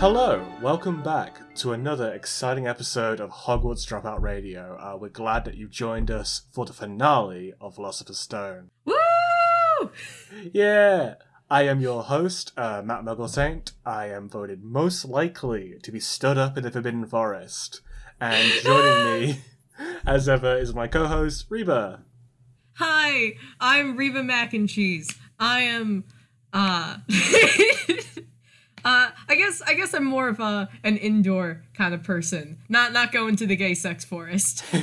Hello, welcome back to another exciting episode of Hogwarts Dropout Radio. We're glad that you've joined us for the finale of Philosopher's Stone. Woo! Yeah! I am your host, Matt Mugglesaint. I am voted most likely to be stood up in the Forbidden Forest. And joining me, as ever, is my co-host, Reba. Hi, I'm Reba Mac-and-Cheese. I am, I guess I'm more of an indoor kind of person, not going to the gay sex forest. But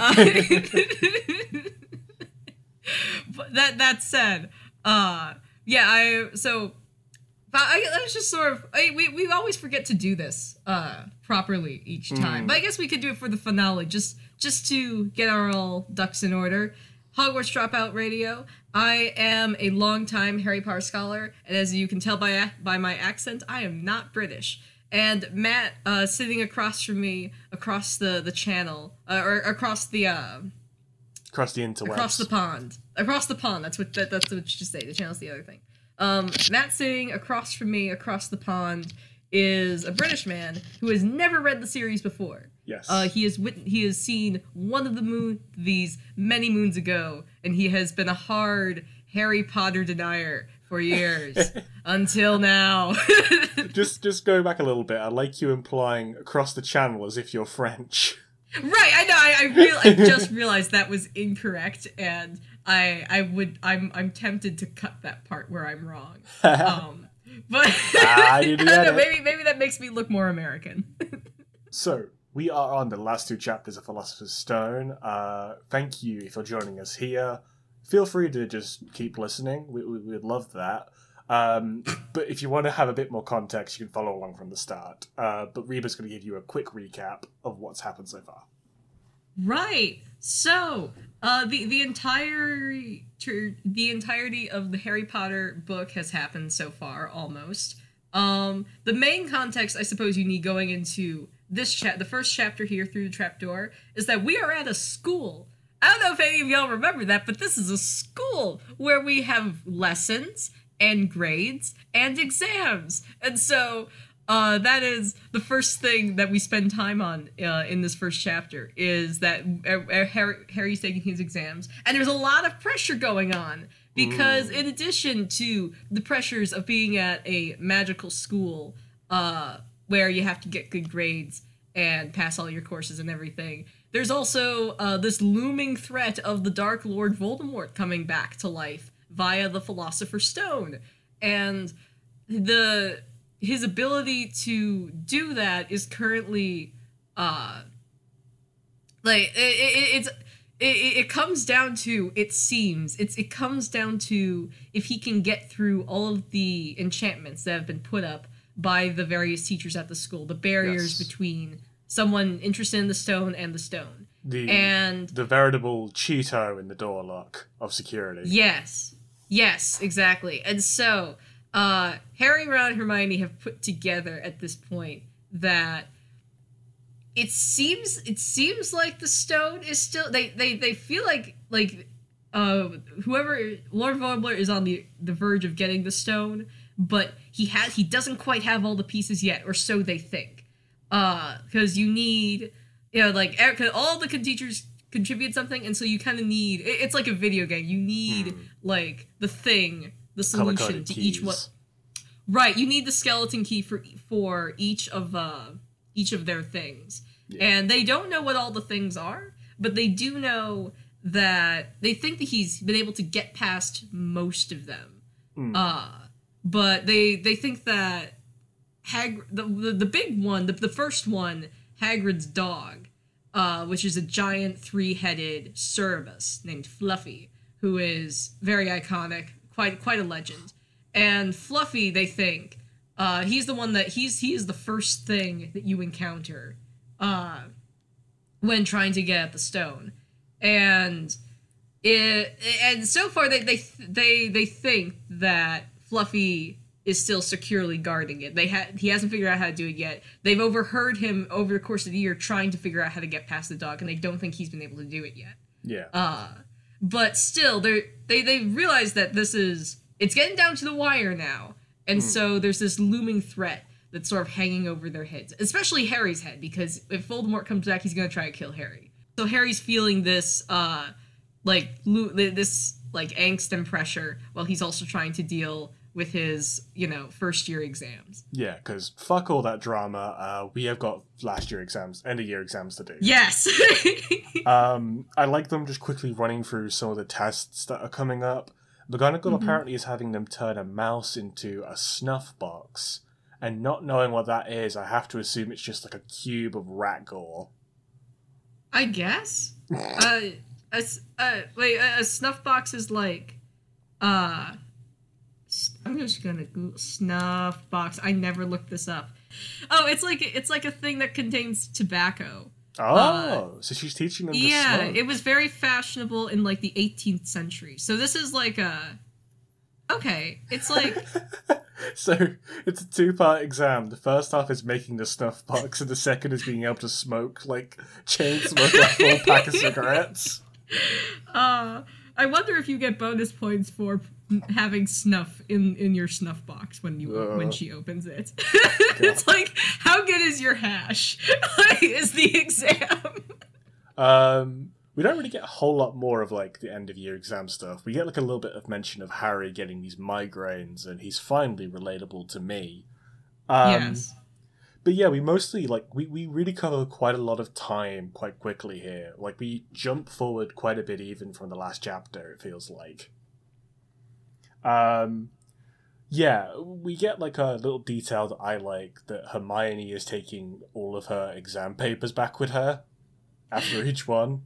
that said, I was just sort of we always forget to do this properly each time, but I guess we could do it for the finale just to get our all ducks in order. Hogwarts Dropout Radio. I am a longtime Harry Potter scholar, and as you can tell by my accent, I am not British. And Matt, sitting across from me, across the channel, or across the interwebs, across the pond. That's what you say. The channel's the other thing. Matt sitting across from me, across the pond, is a British man who has never read the series before. Yes. He has seen one of the movies many moons ago, and he has been a hard Harry Potter denier for years until now. just going back a little bit, I like you implying across the channel as if you're French. Right, I know. I just realized that was incorrect, and I'm tempted to cut that part where I'm wrong. But you do that. I don't know, maybe that makes me look more American. So. We are on the last two chapters of Philosopher's Stone. Thank you if you're joining us here. Feel free to just keep listening. We'd love that. But if you want to have a bit more context, you can follow along from the start. But Reba's going to give you a quick recap of what's happened so far. Right. So the entirety of the Harry Potter book has happened so far, almost. The main context, I suppose, you need going into the first chapter here through the trapdoor is that we are at a school. I don't know if any of y'all remember that, but this is a school where we have lessons and grades and exams. And so that is the first thing that we spend time on in this first chapter is that Harry's taking his exams. And there's a lot of pressure going on because in addition to the pressures of being at a magical school, where you have to get good grades and pass all your courses and everything. There's also this looming threat of the Dark Lord Voldemort coming back to life via the Philosopher's Stone. And his ability to do that is currently... It comes down to if he can get through all of the enchantments that have been put up by the various teachers at the school, the barriers between someone interested in the stone and the stone. The veritable Cheeto in the door lock of security. Yes. Yes, exactly. And so Harry, Ron, and Hermione have put together at this point that it seems like the stone is still they feel like whoever Lord Voldemort is on the verge of getting the stone. But he doesn't quite have all the pieces yet, or so they think. Because you need, all the teachers contribute something, and so you kind of need, it's like a video game. You need, the solution to each one. Right, you need the skeleton key for each of their things. Yeah. And they don't know what all the things are, but they do know that, they think that he's been able to get past most of them. But they think that Hagrid, the big one, the first one, Hagrid's dog, which is a giant three-headed Cerberus named Fluffy, who is very iconic, quite a legend. And Fluffy, they think, he's the one that he is the first thing that you encounter when trying to get at the stone, and so far they think that Fluffy is still securely guarding it. He hasn't figured out how to do it yet. They've overheard him over the course of the year trying to figure out how to get past the dog, and they don't think he's been able to do it yet. Yeah. But still, they realize that it's getting down to the wire now, and so there's this looming threat that's sort of hanging over their heads, especially Harry's head, because if Voldemort comes back, he's going to try to kill Harry. So Harry's feeling this, like angst and pressure while he's also trying to deal with his, first year exams. Yeah, because fuck all that drama. We have got last year exams, end of year exams to do. Yes. I like them just quickly running through some of the tests that are coming up. McGonagall apparently is having them turn a mouse into a snuff box, and not knowing what that is, I have to assume it's just like a cube of rat gore. I guess. Wait, a snuff box is like, I'm just gonna Google snuff box. I never looked this up. Oh, it's like a thing that contains tobacco. Oh, so she's teaching them to smoke. Yeah, it was very fashionable in, like, the 18th century. So this is, like, a... Okay, it's, like... So, it's a two-part exam. The first half is making the snuff box, and the second is being able to smoke, like, chain smoke, like, full pack of cigarettes. I wonder if you get bonus points for having snuff in your snuff box when she opens it. It's like, how good is your hash? Is the exam. We don't really get a whole lot more of like the end of year exam stuff. We get like a little bit of mention of Harry getting these migraines, and he's finally relatable to me. Yes. But yeah, we mostly like we really cover quite a lot of time quite quickly here. Like we jump forward quite a bit even from the last chapter, it feels like. Yeah, we get like a little detail that I like, that Hermione is taking all of her exam papers back with her after each one,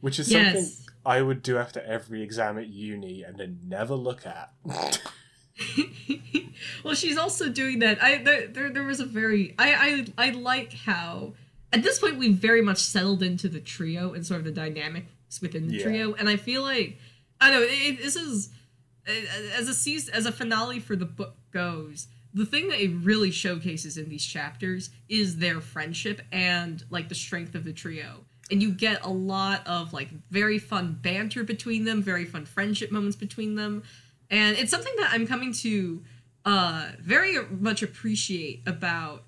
which is something I would do after every exam at uni and then never look at. Well, she's also doing that. There was a very, I like how at this point we very much settled into the trio and sort of the dynamics within the trio, and I feel like, I don't know, this is, as a finale for the book goes, the thing that it really showcases in these chapters is their friendship and like the strength of the trio. And you get a lot of like very fun banter between them, very fun friendship moments between them. And it's something that I'm coming to very much appreciate about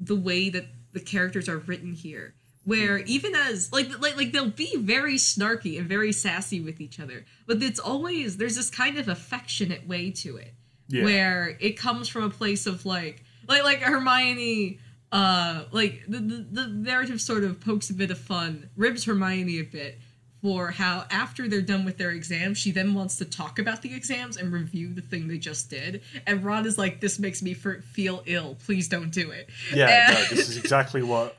the way that the characters are written here, where even as like they'll be very snarky and very sassy with each other, but it's always, there's this kind of affectionate way to it, where it comes from a place of like Hermione, like the narrative sort of pokes a bit of fun, ribs Hermione a bit for how after they're done with their exams, she then wants to talk about the exams and review the thing they just did. And Ron is like, this makes me feel ill. Please don't do it. Yeah, no, this is exactly what,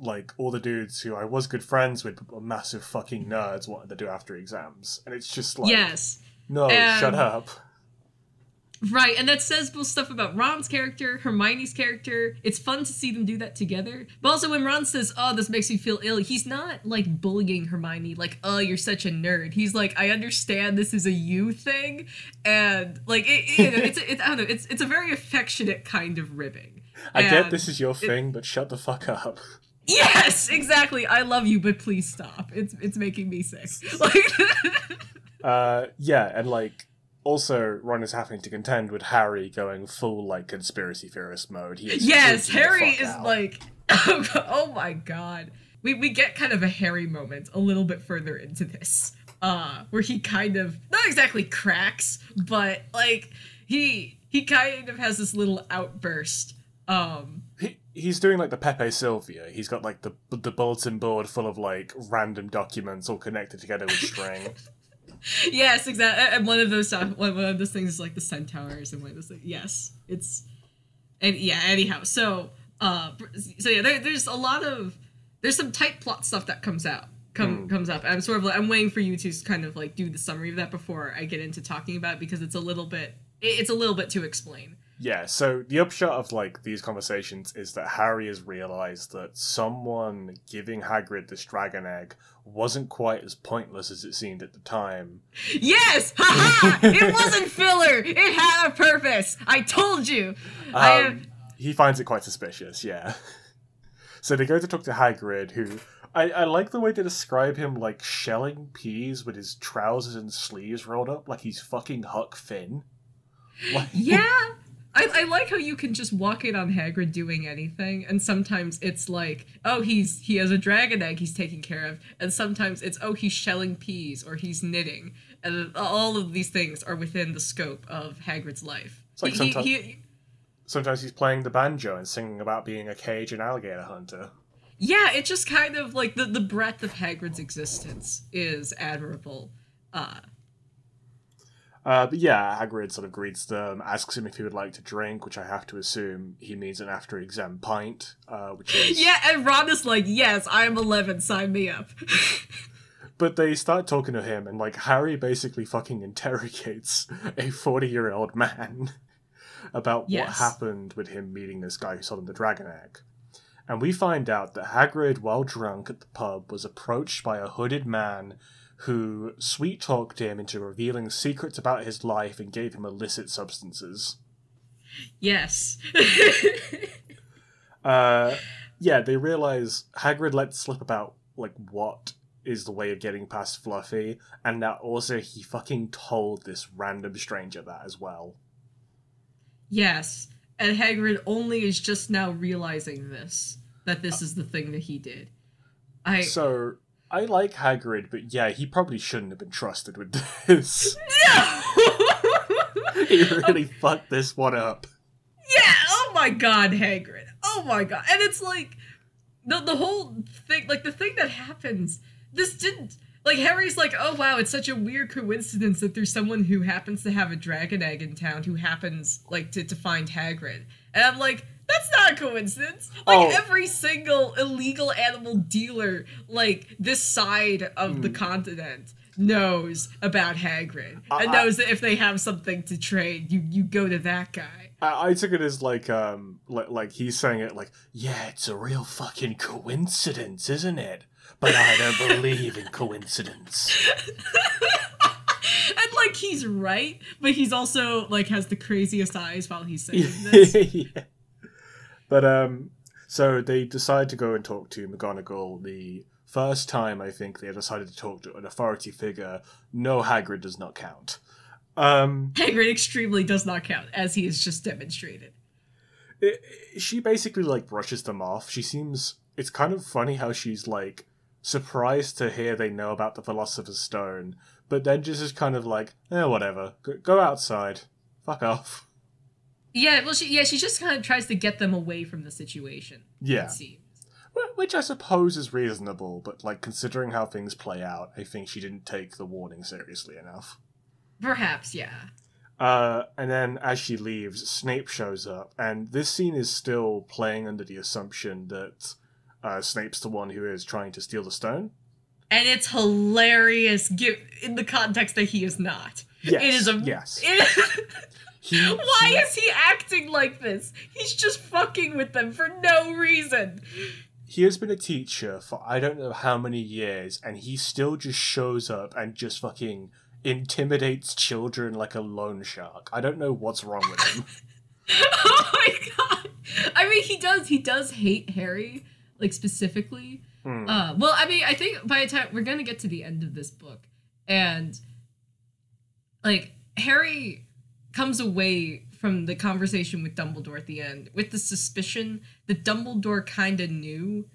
like all the dudes who I was good friends with, but were massive fucking nerds, wanted to do after exams. And it's just like, no, shut up. Right, and that says both stuff about Ron's character, Hermione's character. It's fun to see them do that together. But also when Ron says, oh, this makes me feel ill, he's not like bullying Hermione, like, oh, you're such a nerd. He's like, I understand this is a you thing. And like, I don't know, it's a very affectionate kind of ribbing. I get this is your thing, but shut the fuck up. Yes, exactly. I love you, but please stop. It's making me sick. Like, yeah, and like also Ron is having to contend with Harry going full like conspiracy theorist mode. Yes, Harry is like, oh my god. We get kind of a Harry moment a little bit further into this, where he kind of not exactly cracks, but like he kind of has this little outburst. He's doing like the Pepe Sylvia. He's got like the bulletin board full of like random documents all connected together with string. Yes, exactly. And one of those things is like the centaurs, and one of those things. Yes, it's, and yeah. Anyhow, so yeah, there's a lot of, there's some tight plot stuff that comes up. I'm sort of like, I'm waiting for you to kind of like do the summary of that before I get into talking about it, because it's a little bit to explain. Yeah, so the upshot of, like, these conversations is that Harry has realised that someone giving Hagrid this dragon egg wasn't quite as pointless as it seemed at the time. Yes! Ha-ha! It wasn't filler! It had a purpose! I told you! He finds it quite suspicious, yeah. So they go to talk to Hagrid, who... I like the way they describe him, like, shelling peas with his trousers and sleeves rolled up, like he's fucking Huck Finn. Like, yeah! I like how you can just walk in on Hagrid doing anything, and sometimes it's like, oh, he has a dragon egg he's taking care of, and sometimes it's, oh, he's shelling peas, or he's knitting, and all of these things are within the scope of Hagrid's life. It's like sometimes he's playing the banjo and singing about being a cage and alligator hunter. Yeah, it just kind of, like, the breadth of Hagrid's existence is admirable. But yeah, Hagrid sort of greets them, asks him if he would like to drink, which I have to assume he means an after-exam pint, which is... Yeah, and Ron is like, yes, I'm 11, sign me up. But they start talking to him, and, like, Harry basically fucking interrogates a 40-year-old man about what happened with him meeting this guy who sold him the dragon egg. And we find out that Hagrid, while drunk at the pub, was approached by a hooded man who sweet-talked him into revealing secrets about his life and gave him illicit substances. Yes. Yeah, they realize Hagrid let slip about, like, what is the way of getting past Fluffy, and that also he fucking told this random stranger that as well. Yes, and Hagrid only is just now realizing this, that this is the thing that he did. I like Hagrid, but yeah, he probably shouldn't have been trusted with this. No! He really fucked this one up. Yeah, oh my god, Hagrid. Oh my god. And it's like, the whole thing, like, the thing that happens, this didn't, like, Harry's like, oh wow, it's such a weird coincidence that there's someone who happens to have a dragon egg in town who happens, like, to find Hagrid. And I'm like, that's not a coincidence. Like, every single illegal animal dealer, like, this side of the continent knows about Hagrid. And knows that if they have something to trade, you go to that guy. I took it as, like he's saying it, like, yeah, it's a real fucking coincidence, isn't it? But I don't believe in coincidence. And, like, he's right, but he's also, like, has the craziest eyes while he's saying this. Yeah. But, so they decide to go and talk to McGonagall. The first time, I think, they decided to talk to an authority figure. No, Hagrid does not count. Hagrid extremely does not count, as he has just demonstrated. She basically, like, brushes them off. She seems... It's kind of funny how she's, like, surprised to hear they know about the Philosopher's Stone, but then just is kind of like, eh, whatever. Go outside. Fuck off. Yeah, well, she just kind of tries to get them away from the situation. Yeah. It seems. Which I suppose is reasonable, but, like, considering how things play out, I think she didn't take the warning seriously enough. Perhaps, yeah. And then, as she leaves, Snape shows up, and this scene is still playing under the assumption that Snape's the one who is trying to steal the stone. And it's hilarious, in the context that he is not. Yes, it is Why is he acting like this? He's just fucking with them for no reason. He has been a teacher for I don't know how many years, and he still just shows up and just fucking intimidates children like a loan shark. I don't know what's wrong with him. Oh my god. I mean, he does hate Harry, like, specifically. Well, I mean, I think by the time we're gonna get to the end of this book, and, like, Harry comes away from the conversation with Dumbledore at the end with the suspicion that Dumbledore kind of knew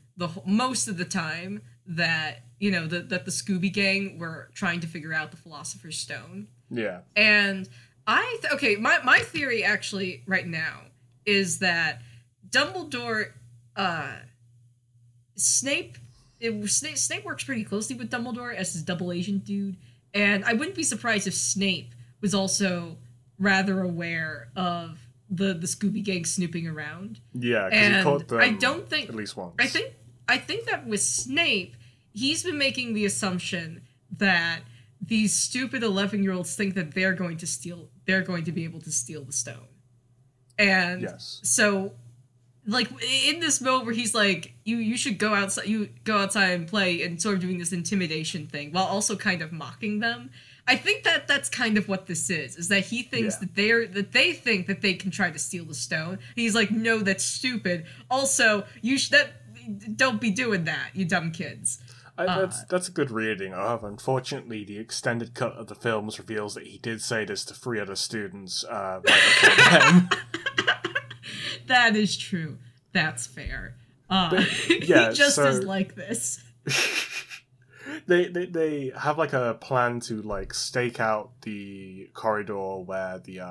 most of the time that, you know, that the Scooby Gang were trying to figure out the Philosopher's Stone. Yeah. And my theory actually right now is that Dumbledore, Snape works pretty closely with Dumbledore as his double agent dude, and I wouldn't be surprised if Snape was also rather aware of the Scooby Gang snooping around. Yeah, because he caught them at least once. I think that with Snape, he's been making the assumption that these stupid 11-year-olds think that they're going to be able to steal the stone. And so, like, in this mode where he's like, you should go outside and play, and sort of doing this intimidation thing while also kind of mocking them. I think that that's kind of what this is that he thinks that they think that they can try to steal the stone. He's like, no, that's stupid. Also, don't be doing that, you dumb kids. That's a good reading of. Unfortunately, the extended cut of the films reveals that he did say this to 3 other students. Right before them. That is true. That's fair. Yeah, he just is like this. They have like a plan to like stake out the corridor where the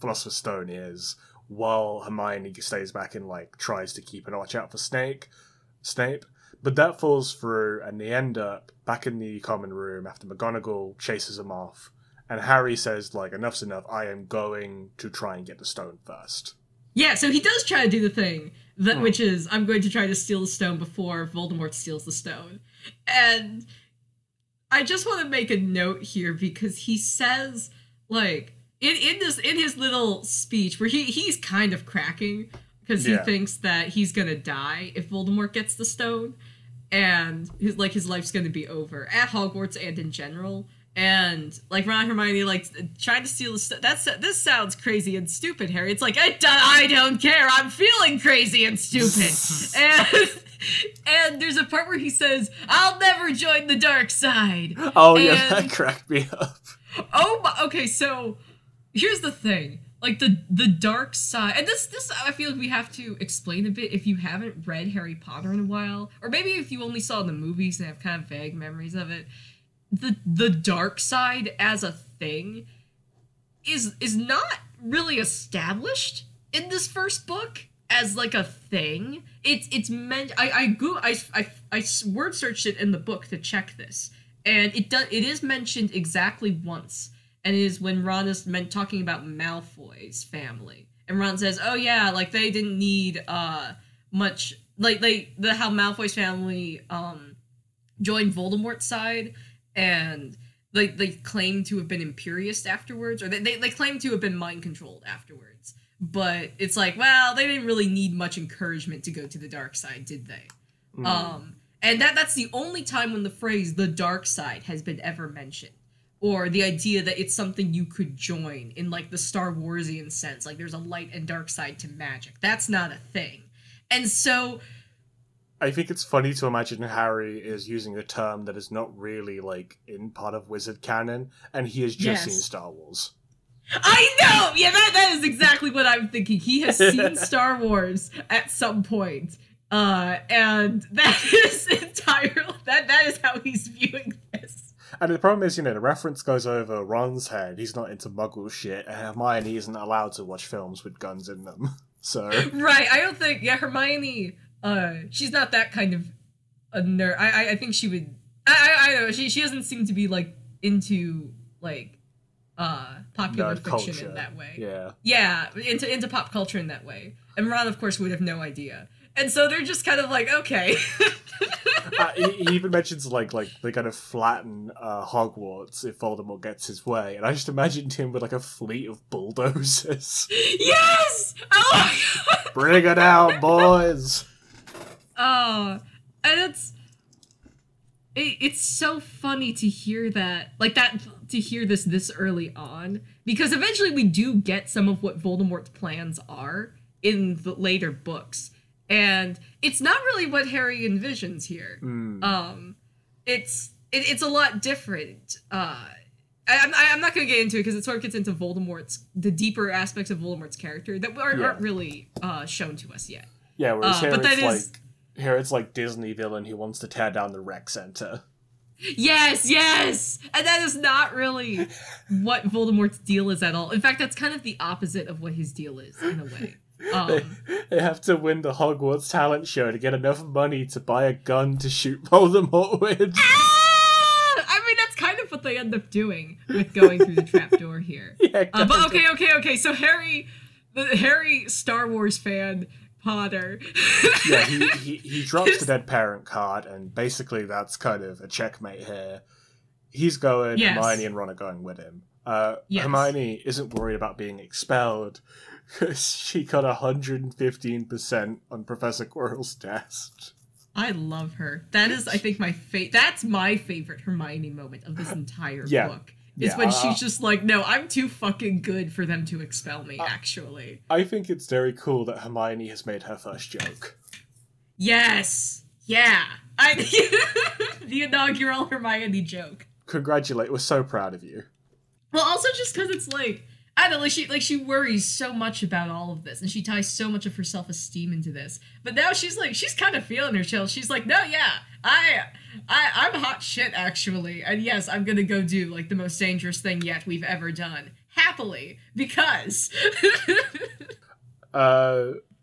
Philosopher's Stone is, while Hermione stays back and like tries to keep an watch out for Snape. But that falls through, and they end up back in the common room after McGonagall chases them off. And Harry says, like, enough's enough, I am going to try and get the stone first. Yeah, so he does try to do the thing, which is, I'm going to try to steal the stone before Voldemort steals the stone. And I just want to make a note here, because he says, like, in his little speech, where he's kind of cracking, because he thinks that he's going to die if Voldemort gets the stone, and his life's going to be over, at Hogwarts and in general. And, like, Ron and Hermione, like, trying to steal the stone. This sounds crazy and stupid, Harry. It's like, I don't care. I'm feeling crazy and stupid. and there's a part where he says, I'll never join the dark side. Oh, yeah, that cracked me up. Oh, my, okay, so here's the thing. Like, the dark side. And this I feel like we have to explain a bit if you haven't read Harry Potter in a while. Or maybe if you only saw the movies and have kind of vague memories of it. The dark side as a thing is not really established in this first book as like a thing. It's meant. I word searched it in the book to check this, and it is mentioned exactly once, and it is when Ron is talking about Malfoy's family, and Ron says, "Oh yeah, like they didn't need much, like how Malfoy's family joined Voldemort's side." And they claim to have been imperious afterwards, or they claim to have been mind-controlled afterwards. But it's like, well, they didn't really need much encouragement to go to the dark side, did they? Mm. And that's the only time when the phrase, the dark side, has been ever mentioned. Or the idea that it's something you could join in, like, the Star Warsian sense. Like, there's a light and dark side to magic. That's not a thing. And so... I think it's funny to imagine Harry is using a term that is not really, like, in part of wizard canon, and he has just seen Star Wars. I know! Yeah, that is exactly what I'm thinking. He has seen Star Wars at some point, and that is entirely... That is how he's viewing this. And the problem is, you know, the reference goes over Ron's head. He's not into muggle shit, and Hermione isn't allowed to watch films with guns in them, so... Right, I don't think... Yeah, Hermione... she's not that kind of a nerd. I think she would... I don't know. She doesn't seem to be, like, into, like, popular nerd fiction culture. In that way. Yeah. Yeah, into pop culture in that way. And Ron, of course, would have no idea. And so they're just kind of like, okay. He even mentions, like they kind of flatten Hogwarts if Voldemort gets his way. And I just imagined him with, like, a fleet of bulldozers. Yes! Oh my God! Bring it out, boys! Oh, and it's so funny to hear that, like that, to hear this early on, because eventually we do get some of what Voldemort's plans are in the later books, and it's not really what Harry envisions here. Mm. It's a lot different. I'm not going to get into it because it sort of gets into the deeper aspects of Voldemort's character that aren't really shown to us yet. Yeah, whereas here it's like. Here it's like Disney villain who wants to tear down the rec center. Yes, yes! And that is not really what Voldemort's deal is at all. In fact, that's kind of the opposite of what his deal is, in a way. They have to win the Hogwarts talent show to get enough money to buy a gun to shoot Voldemort with. Ah! I mean, that's kind of what they end up doing with going through the trapdoor here. Yeah, but okay, so Harry... The Harry Star Wars fan... Potter. Yeah, he drops the dead parent card, and basically that's kind of a checkmate here. He's going, Hermione and Ron are going with him. Hermione isn't worried about being expelled because she got 115% on Professor Quirrell's test. I love her. That is, I think, that's my favorite Hermione moment of this entire book. It's when she's just like, no, I'm too fucking good for them to expel me, actually. I think it's very cool that Hermione has made her first joke. Yes! Yeah! The inaugural Hermione joke. Congratulate, we're so proud of you. Well, also just because it's like, I don't know, like she worries so much about all of this, and she ties so much of her self-esteem into this. But now she's kind of feeling herself. She's like, no, yeah, I'm hot shit, actually. And yes, I'm gonna go do, like, the most dangerous thing yet we've ever done. Happily. Because...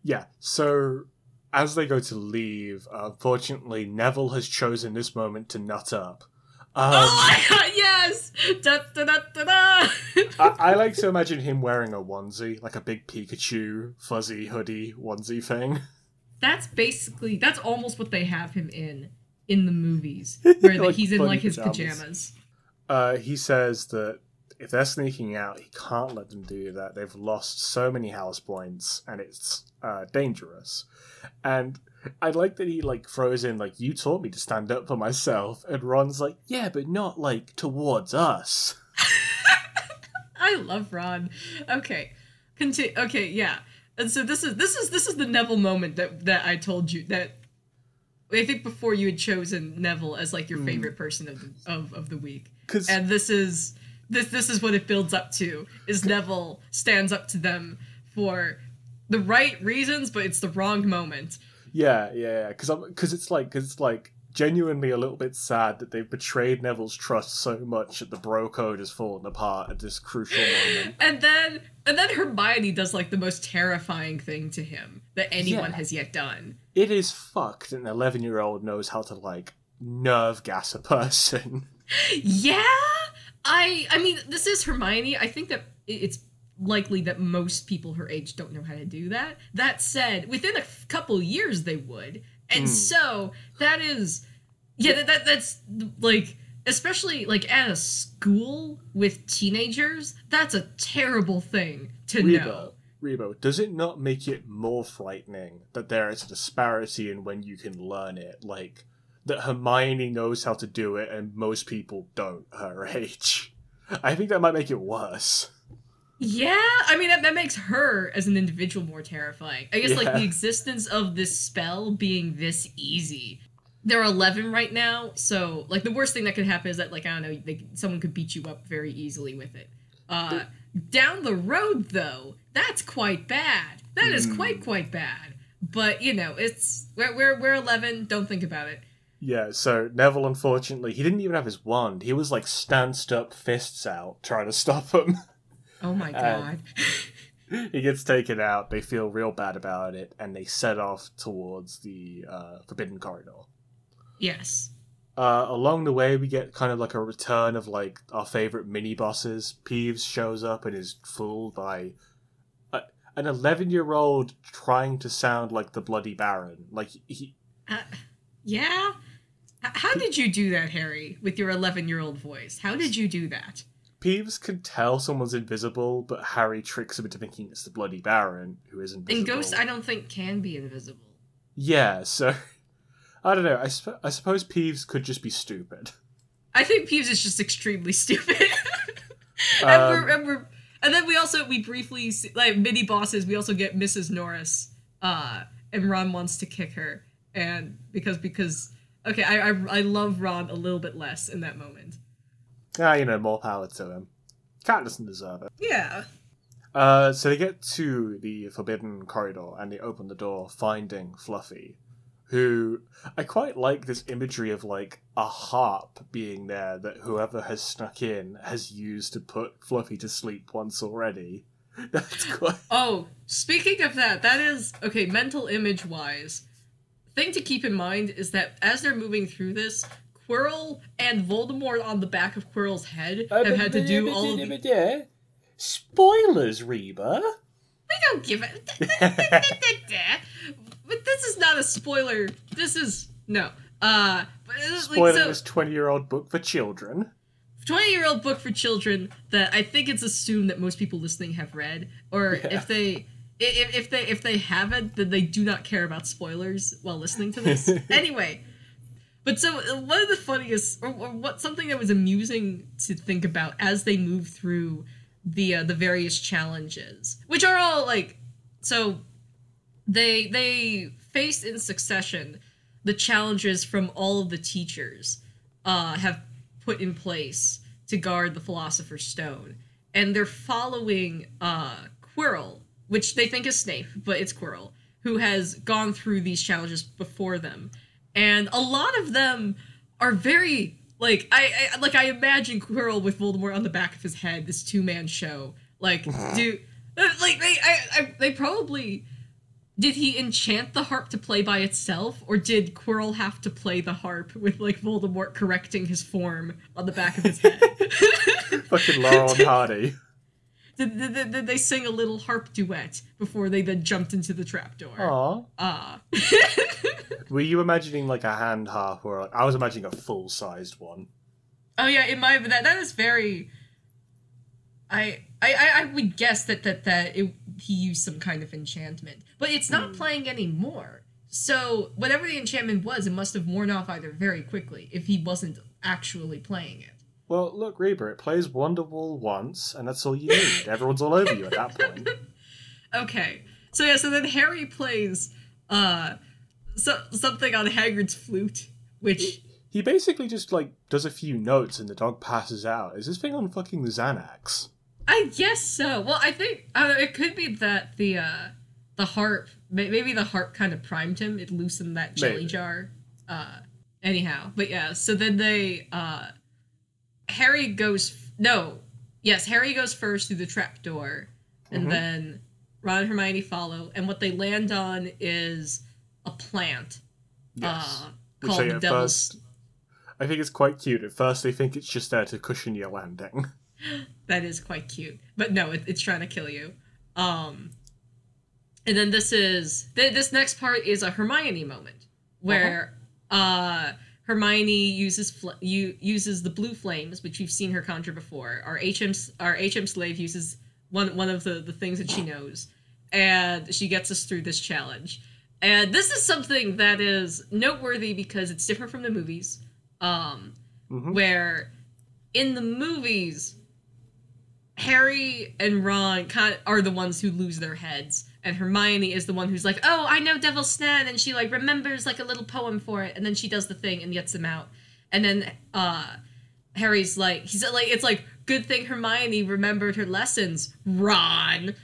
yeah, so... As they go to leave, fortunately, Neville has chosen this moment to nut up. Oh my god, yes! Da, da, da, da, da. I like to imagine him wearing a onesie, like a big Pikachu fuzzy hoodie onesie thing. That's almost what they have him in the movies, where like he's in like his pajamas. He says that if they're sneaking out, he can't let them do that. They've lost so many house points, and it's dangerous. And I like that he, like, throws in, like, you taught me to stand up for myself. And Ron's like, yeah, but not, like, towards us. I love Ron. Okay. Continue. Okay, yeah. And so this is the Neville moment that I told you that I think before you had chosen Neville as, like, your favorite person of the week. And this is what it builds up to, is Neville stands up to them for the right reasons, but it's the wrong moment. Yeah. Because it's like genuinely a little bit sad that they've betrayed Neville's trust so much that the bro code has fallen apart at this crucial moment. And then Hermione does like the most terrifying thing to him that anyone has yet done. It is fucked that an 11-year-old knows how to like nerve gas a person. Yeah, I mean this is Hermione. I think that it's likely that most people her age don't know how to do that. That said, within a couple years they would. And so that is, yeah, that's like, especially like at a school with teenagers, that's a terrible thing to know. Reba, does it not make it more frightening that there is a disparity in when you can learn it? Like that Hermione knows how to do it and most people don't her age. I think that might make it worse. Yeah, I mean, that makes her, as an individual, more terrifying. I guess, like, the existence of this spell being this easy. They're 11 right now, so, like, the worst thing that could happen is that, like, I don't know, someone could beat you up very easily with it. Down the road, though, that's quite bad. That is quite bad. But, you know, it's... We're 11, don't think about it. Yeah, so Neville, unfortunately, he didn't even have his wand. He was, like, stanced up, fists out, trying to stop him. Oh my god. He gets taken out, they feel real bad about it, and they set off towards the Forbidden Corridor. Yes. Along the way, we get kind of like a return of like our favourite mini-bosses. Peeves shows up and is fooled by an 11-year-old trying to sound like the Bloody Baron. Like, he... yeah? How did you do that, Harry, with your 11-year-old voice? How did you do that? Peeves can tell someone's invisible, but Harry tricks him into thinking it's the Bloody Baron, who is invisible. And ghosts, I don't think, can be invisible. Yeah, so... I don't know. I suppose Peeves could just be stupid. I think Peeves is just extremely stupid. And then we briefly see, like, mini-bosses, we also get Mrs. Norris, and Ron wants to kick her. And because okay, I love Ron a little bit less in that moment. Ah, you know, more power to him. Cat doesn't deserve it. Yeah. So they get to the Forbidden Corridor, and they open the door, finding Fluffy, who... I quite like this imagery of, like, a harp being there that whoever has snuck in has used to put Fluffy to sleep once already. That's quite... Oh, speaking of that, that is... Okay, mental image-wise, thing to keep in mind is that as they're moving through this... Quirrell and Voldemort on the back of Quirrell's head have had to do all of the... Spoilers, Reba! We don't give a... But this is not a spoiler. This is... No. Spoiler is 20-year-old book for children. 20-year-old book for children that I think it's assumed that most people listening have read. Or if they haven't, then they do not care about spoilers while listening to this. Anyway... But so one of the funniest, or what something that was amusing to think about as they move through the various challenges, which are all like, so they face in succession the challenges from all of the teachers have put in place to guard the Philosopher's Stone, and they're following Quirrell, which they think is Snape, but it's Quirrell, who has gone through these challenges before them. And a lot of them are very, like, I imagine Quirrell with Voldemort on the back of his head, this two-man show. Like, dude, like, they probably... Did he enchant the harp to play by itself, or did Quirrell have to play the harp with, like, Voldemort correcting his form on the back of his head? Fucking Laurel and Hardy. Did they sing a little harp duet before they then jumped into the trapdoor? Aww. Were you imagining, like, a hand harp, or I was imagining a full-sized one? Oh, yeah, it might have been that. That is very... I would guess that he used some kind of enchantment, but it's not playing anymore. So whatever the enchantment was, it must have worn off either very quickly if he wasn't actually playing it. Well, look, Reba, it plays Wonderwall once, and that's all you need. Everyone's all over you at that point. Okay, so yeah, so then Harry plays something on Hagrid's flute, which he basically just like does a few notes and the dog passes out. Is this thing on fucking Xanax? I guess so. Well, I think it could be that the harp, maybe the harp kind of primed him. It loosened that jelly jar. Anyhow, but yeah, so then they, Harry goes first through the trap door, and then Ron and Hermione follow, and what they land on is a plant. Yes. Called the Devil's Snare. I think it's quite cute. At first they think it's just there to cushion your landing. That is quite cute. But no, it's trying to kill you. And then this next part is a Hermione moment where Hermione uses the blue flames, which we've seen her conjure before. Our HM slave uses one of the things that she knows, and she gets us through this challenge. And this is something that is noteworthy because it's different from the movies, where in the movies, Harry and Ron are the ones who lose their heads, and Hermione is the one who's like, oh, I know Devil's Snare, and she, like, remembers, like, a little poem for it, and then she does the thing and gets them out. And then Harry's like, it's like, good thing Hermione remembered her lessons, Ron.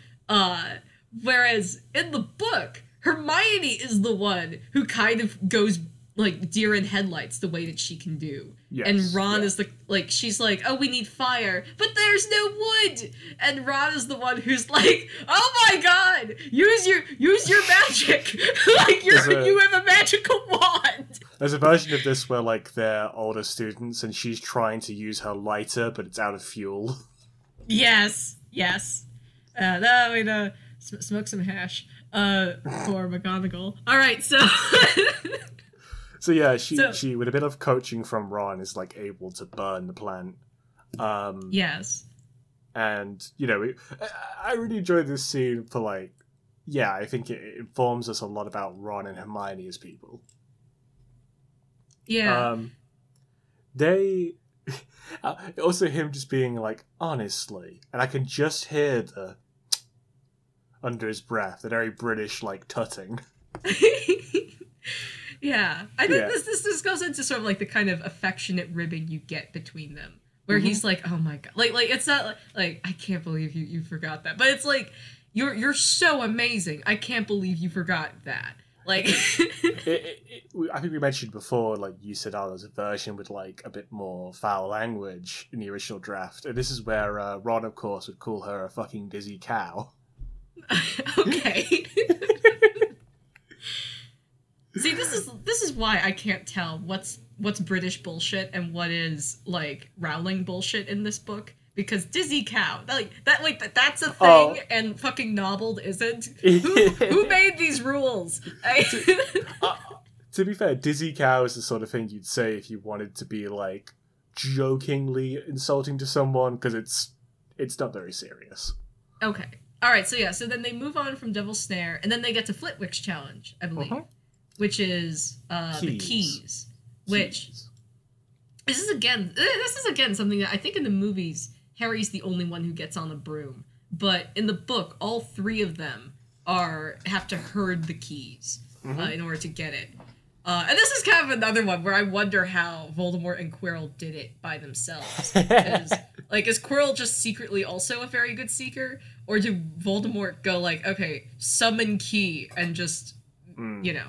Whereas in the book, Hermione is the one who kind of goes like deer in headlights the way that she can do. Yes, and Ron is the, like, she's like, oh, we need fire, but there's no wood. And Ron is the one who's like, oh my God, use your magic. Like you have a magical wand. There's a version of this where like they're older students and she's trying to use her lighter, but it's out of fuel. Yes. Yes. Smoke some hash for McGonagall. All right. So, so yeah, she with a bit of coaching from Ron is like able to burn the plant. Yes. And, you know, I really enjoyed this scene for like, yeah, I think it informs us a lot about Ron and Hermione as people. Yeah. Also him just being like, honestly, and I can just hear the under his breath, the very British, like, tutting. Yeah. I think this goes into sort of, like, the kind of affectionate ribbing you get between them, where he's like, oh my God. Like it's not like, I can't believe you forgot that. But it's like, you're so amazing. I can't believe you forgot that. Like... I think we mentioned before, like, you said, oh, there's a version with, like, a bit more foul language in the original draft. And this is where Ron, of course, would call her a fucking dizzy cow. Okay. See, this is why I can't tell what's British bullshit and what is like Rowling bullshit in this book, because dizzy cow, like that, like that's a thing, and fucking Nobbled isn't. Who made these rules? To be fair, dizzy cow is the sort of thing you'd say if you wanted to be like jokingly insulting to someone, because it's not very serious. Okay. All right, so yeah, so then they move on from Devil's Snare, and then they get to Flitwick's challenge, I believe, which is the keys. Which this is again something that I think in the movies Harry's the only one who gets on a broom, but in the book all three of them have to herd the keys in order to get it. And this is kind of another one where I wonder how Voldemort and Quirrell did it by themselves. Like, is Quirrell just secretly also a very good seeker? Or did Voldemort go like, okay, summon key and just, you know.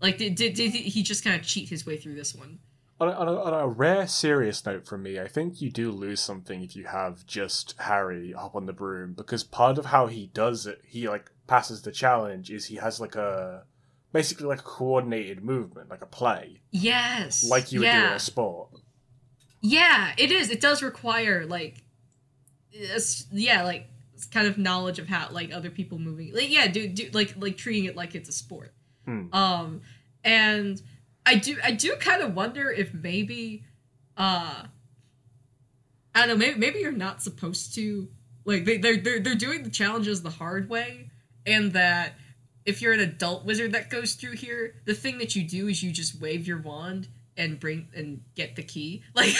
Like, did he just kind of cheat his way through this one? On a rare serious note from me, I think you do lose something if you have just Harry hop on the broom, because part of how he does it, he like passes the challenge, is he has like a basically like a coordinated movement, like a play. Yes. Like you would do in a sport. Yeah, it is. It does require like, like kind of knowledge of how like other people moving. Like like treating it like it's a sport. And I do kind of wonder if maybe, I don't know, maybe you're not supposed to, like, they're doing the challenges the hard way, and that if you're an adult wizard that goes through here, the thing that you do is you just wave your wand and get the key. Like,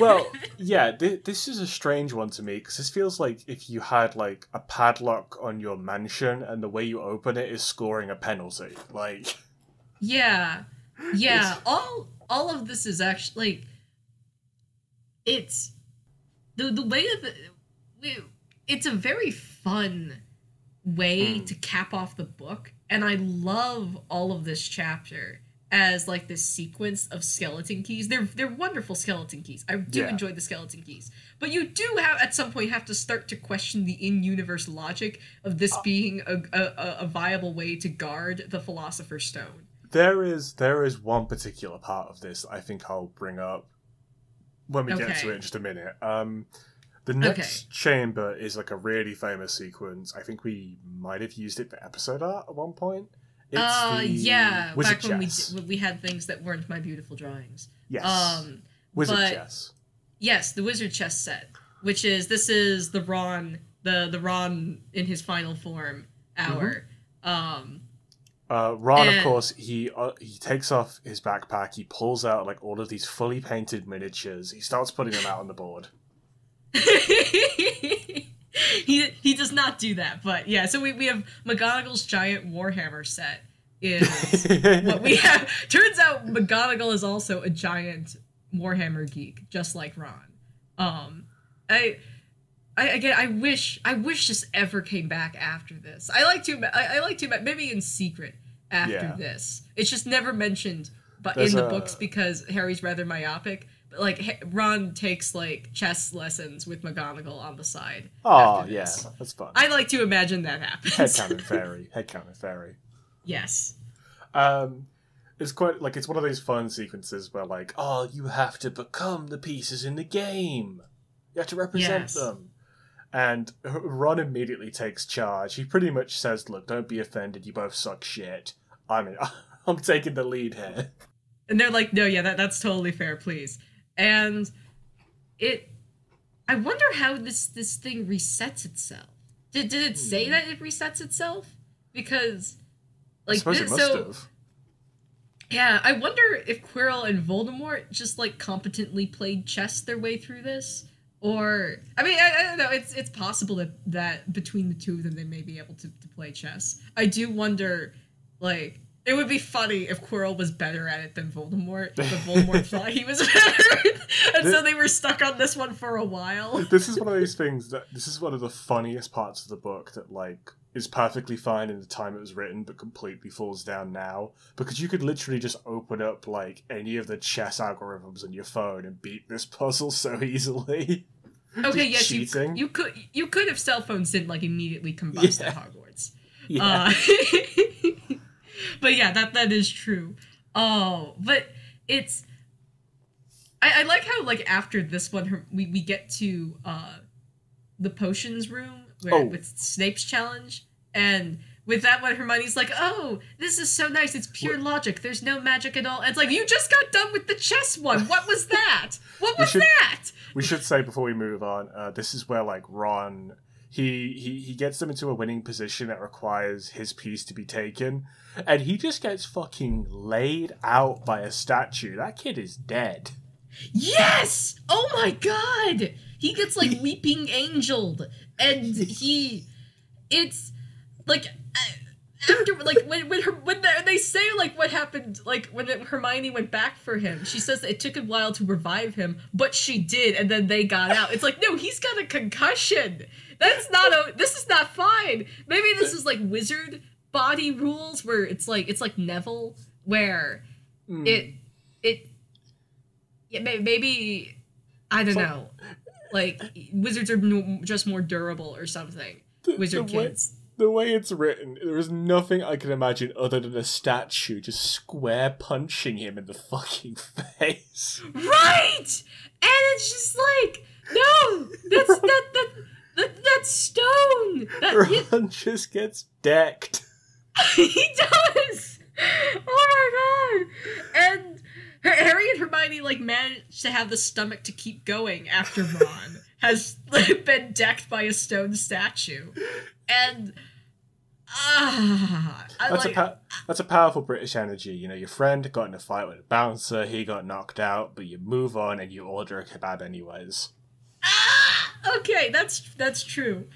well, yeah, this is a strange one to me, because this feels like if you had, like, a padlock on your mansion, and the way you open it is scoring a penalty, like... Yeah. Yeah, all of this is actually, like, it's, the way of it, it's a very fun way to cap off the book, and I love all of this chapter as, like, this sequence of skeleton keys. They're wonderful skeleton keys. I do enjoy the skeleton keys. But you do have, at some point, have to start to question the in-universe logic of this being a viable way to guard the Philosopher's Stone. There is one particular part of this I think I'll bring up when we get to it in just a minute. The next chamber is like a really famous sequence. I think we might have used it for episode art at one point. It's yeah, back when we had things that weren't my beautiful drawings. Yes, wizard chess. Yes, the wizard chess set, which is the Ron, the Ron in his final form hour. Ron, of course, he takes off his backpack. He pulls out like all of these fully painted miniatures. He starts putting them out on the board. he does not do that, but yeah. So we have McGonagall's giant Warhammer set is what we have. Turns out McGonagall is also a giant Warhammer geek, just like Ron. I wish this ever came back after this. I like to maybe in secret after this. It's just never mentioned, but in the books, because Harry's rather myopic. But like Ron takes like chess lessons with McGonagall on the side. Oh yeah, that's fun. I like to imagine that happens. Headcanon fairy, headcanon fairy. Yes. It's quite like, it's one of those fun sequences where like, oh, you have to become the pieces in the game. You have to represent them. And Ron immediately takes charge. He pretty much says, look, don't be offended. You both suck shit. I'm taking the lead here. And they're like, no, yeah, that's totally fair, please. And I wonder how this thing resets itself. Did it say that it resets itself? Because, like, I suppose it must have. Yeah, I wonder if Quirrell and Voldemort just, like, competently played chess their way through this. Or, I mean, I don't know, it's possible that between the two of them they may be able to play chess. I do wonder, like, it would be funny if Quirrell was better at it than Voldemort, but Voldemort thought he was better, and so they were stuck on this one for a while. This is one of those things this is one of the funniest parts of the book that, like, is perfectly fine in the time it was written, but completely falls down now, because you could literally just open up like any of the chess algorithms on your phone and beat this puzzle so easily. Okay, yes, cheating. You could have cell phones didn't like immediately combust at Hogwarts. Yeah. But yeah, that is true. Oh, but it's I like how, like, after this one we get to the potions room. With Snape's challenge, and with that one Hermione's like, oh, this is so nice, it's pure logic, there's no magic at all, and it's like, you just got done with the chess one, what was that? We should say before we move on, this is where, like, Ron he gets them into a winning position that requires his piece to be taken, and he just gets fucking laid out by a statue. That kid is dead. Yes! Oh my god! He gets, like, weeping angeled, and it's, like, him to, like, when they say, like, what happened, like, when Hermione went back for him, she says that it took a while to revive him, but she did, and then they got out. It's like, no, he's got a concussion. That's not a, this is not fine. Maybe this is, like, wizard body rules, where it's like Neville, where maybe, I don't know, like, wizards are just more durable or something, wizard kids. The way it's written, there is nothing I can imagine other than a statue just square punching him in the fucking face. Right! And it's just like, no! That stone! Ron just gets decked. He does! Oh my god! And Harry and Hermione, like, managed to have the stomach to keep going after Ron has been decked by a stone statue. And... That's a powerful British energy. You know, your friend got in a fight with a bouncer, he got knocked out, but you move on and you order a kebab anyways. Ah, okay, that's true.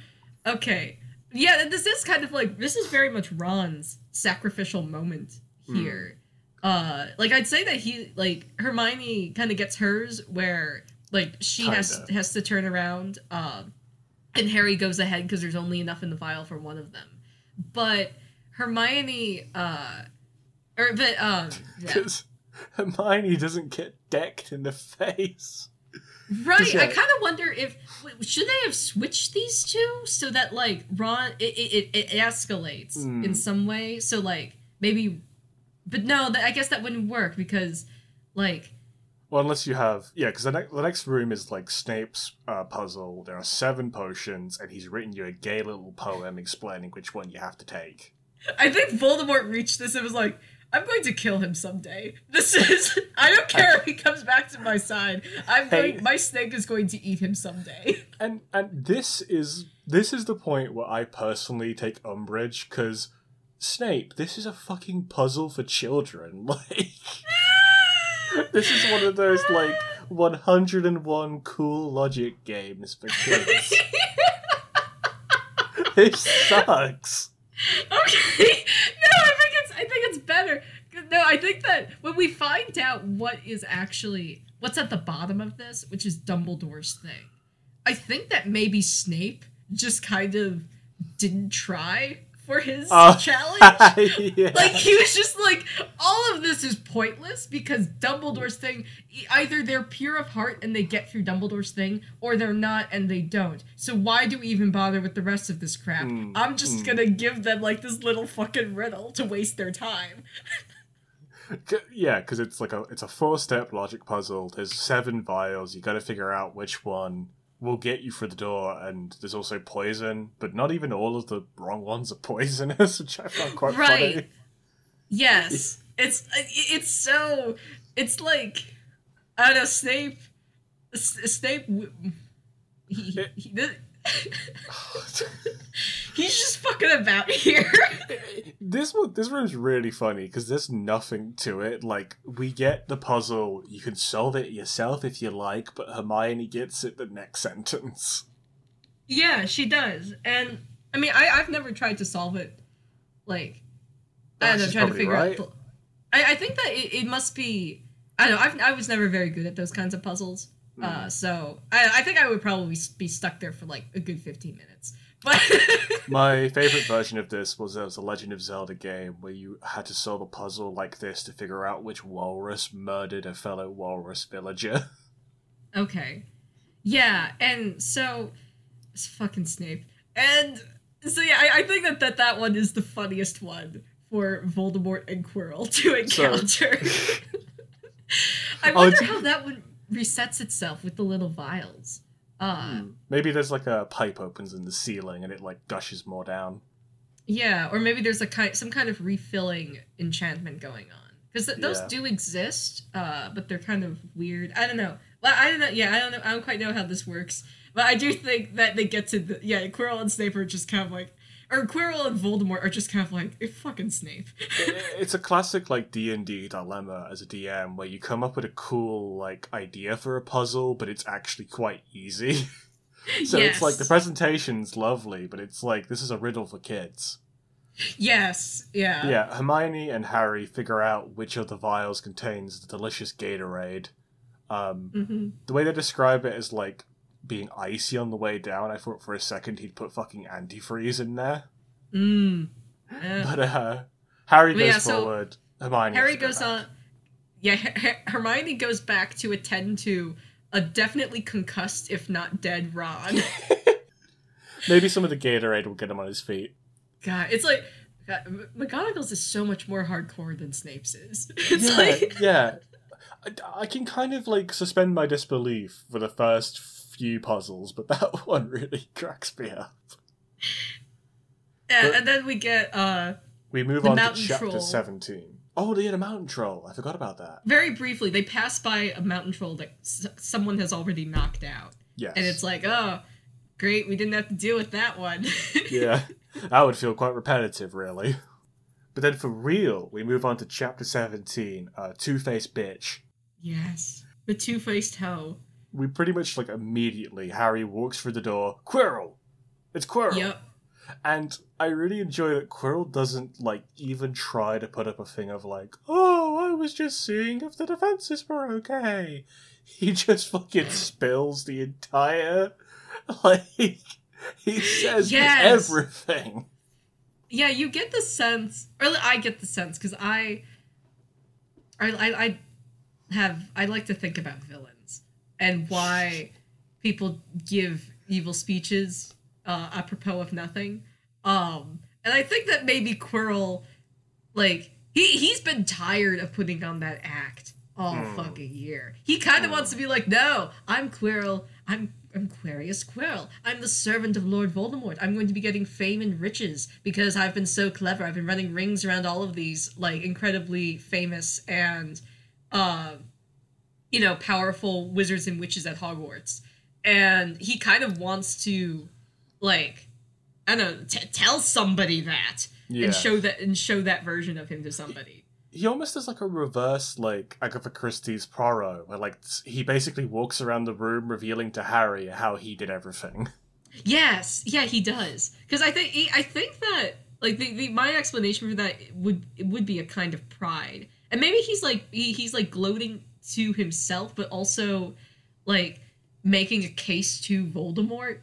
Okay, yeah, this is kind of like, this is very much Ron's sacrificial moment here. Like, I'd say that he, like, Hermione kind of gets hers where, like, she has to turn around, and Harry goes ahead because there's only enough in the vial for one of them. But Hermione, because Hermione doesn't get decked in the face. Right, I kind of wonder if, should they have switched these two so that, like, Ron, it escalates in some way? So, like, maybe, but no, I guess that wouldn't work because, like... Well, unless you have, yeah, because the next room is, like, Snape's puzzle. There are 7 potions, and he's written you a gay little poem explaining which one you have to take. I think Voldemort reached this and was like, I'm going to kill him someday. This is, I don't care if he comes back to my side. My snake is going to eat him someday. And this is the point where I personally take umbrage, because Snape, this is a fucking puzzle for children, like... This is one of those, like, 101 cool logic games for kids. This sucks. Okay. No, I think it's better. No, I think that when we find out what is actually, what's at the bottom of this, which is Dumbledore's thing, I think that maybe Snape just kind of didn't try for his challenge. Yeah. Like, he was just like, all of this is pointless because Dumbledore's thing, either they're pure of heart and they get through Dumbledore's thing, or they're not and they don't. So why do we even bother with the rest of this crap? I'm just gonna give them, like, this little fucking riddle to waste their time. Yeah, because it's like it's a 4-step logic puzzle. There's 7 vials. You gotta figure out which one will get you through the door, and there's also poison, but not even all of the wrong ones are poisonous, which I found quite funny. Yes. It's so... It's like... I don't know, Snape... Snape... He's just fucking about here. This room's really funny because there's nothing to it. Like, we get the puzzle, you can solve it yourself if you like, but Hermione gets it the next sentence. Yeah, she does. And I mean, I've never tried to solve it. Like, I don't know, trying to figure out. I think that it must be. I don't know. I was never very good at those kinds of puzzles. So I think I would probably be stuck there for like a good 15 minutes. But my favorite version of this was there was a Legend of Zelda game where you had to solve a puzzle like this to figure out which walrus murdered a fellow walrus villager. Okay. Yeah, and so it's fucking Snape. And so yeah, I think that one is the funniest one for Voldemort and Quirrell to encounter. So... I wonder how that would... resets itself with the little vials. Maybe there's like a pipe opens in the ceiling and it like gushes more down. Yeah, or maybe there's some kind of refilling enchantment going on. Because those do exist, but they're kind of weird. I don't know. Well, I don't know. Yeah, I don't know. I don't quite know how this works. But I do think that they get to the... Yeah, Quirrell and Snape are just kind of like... Or Quirrell and Voldemort are just kind of like, fucking Snape. It's a classic, like, D&D dilemma as a DM, where you come up with a cool, like, idea for a puzzle, but it's actually quite easy. So it's like, the presentation's lovely, but it's like, this is a riddle for kids. Yes, yeah. Yeah, Hermione and Harry figure out which of the vials contains the delicious Gatorade. The way they describe it is like being icy on the way down. I thought for a second he'd put fucking antifreeze in there. But Harry goes forward. Hermione Harry goes on. Yeah, Hermione goes back to attend to a definitely concussed, if not dead, Ron. Maybe some of the Gatorade will get him on his feet. God, it's like McGonagall's is so much more hardcore than Snape's is. It's yeah. I can kind of like suspend my disbelief for the first few puzzles, but that one really cracks me up. Yeah, and then we get we move on to chapter 17. Oh, they had a mountain troll. I forgot about that. Very briefly, they pass by a mountain troll that someone has already knocked out. Yes. And it's like, oh, great, we didn't have to deal with that one. Yeah. That would feel quite repetitive, really. But then for real, we move on to chapter 17, Two-Faced Bitch. Yes. The two-faced hoe. We pretty much, like, immediately, Harry walks through the door, Quirrell! It's Quirrell! Yep. And I really enjoy that Quirrell doesn't, like, even try to put up a thing of, like, oh, I was just seeing if the defenses were okay. He just fucking spills the entire, like... He says everything. Yeah, you get the sense, or I get the sense, because I like to think about villains and why people give evil speeches apropos of nothing. And I think that maybe Quirrell, like, he's been tired of putting on that act all fucking year. He kind of wants to be like, no, I'm Quirrell, I'm Quirius Quirrell. I'm the servant of Lord Voldemort. I'm going to be getting fame and riches because I've been so clever. I've been running rings around all of these, like, incredibly famous and, you know, powerful wizards and witches at Hogwarts. And he kind of wants to, like, I don't know, tell somebody that, and show that version of him to somebody. He almost does, like, a reverse, like, Agatha Christie's Poirot, where, like, he basically walks around the room revealing to Harry how he did everything. Yes, yeah, he does. Because I think that, like, my explanation for that would be a kind of pride. And maybe he's, like, he's, like, gloating to himself, but also, like, making a case to Voldemort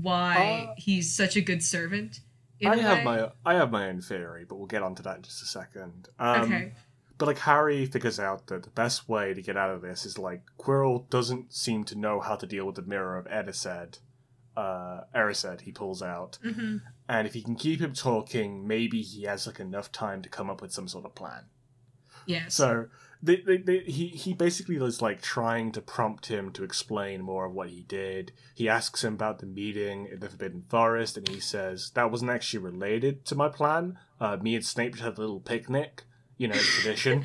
why he's such a good servant. I have my own theory, but we'll get onto that in just a second. Okay. But, like, Harry figures out that the best way to get out of this is, like, Quirrell doesn't seem to know how to deal with the mirror of Erised. Erised, he pulls out. And if he can keep him talking, maybe he has, like, enough time to come up with some sort of plan. Yes. So he basically is, like, trying to prompt him to explain more of what he did. He asks him about the meeting in the Forbidden Forest, and he says, that wasn't actually related to my plan. Me and Snape just had a little picnic. You know, it's tradition.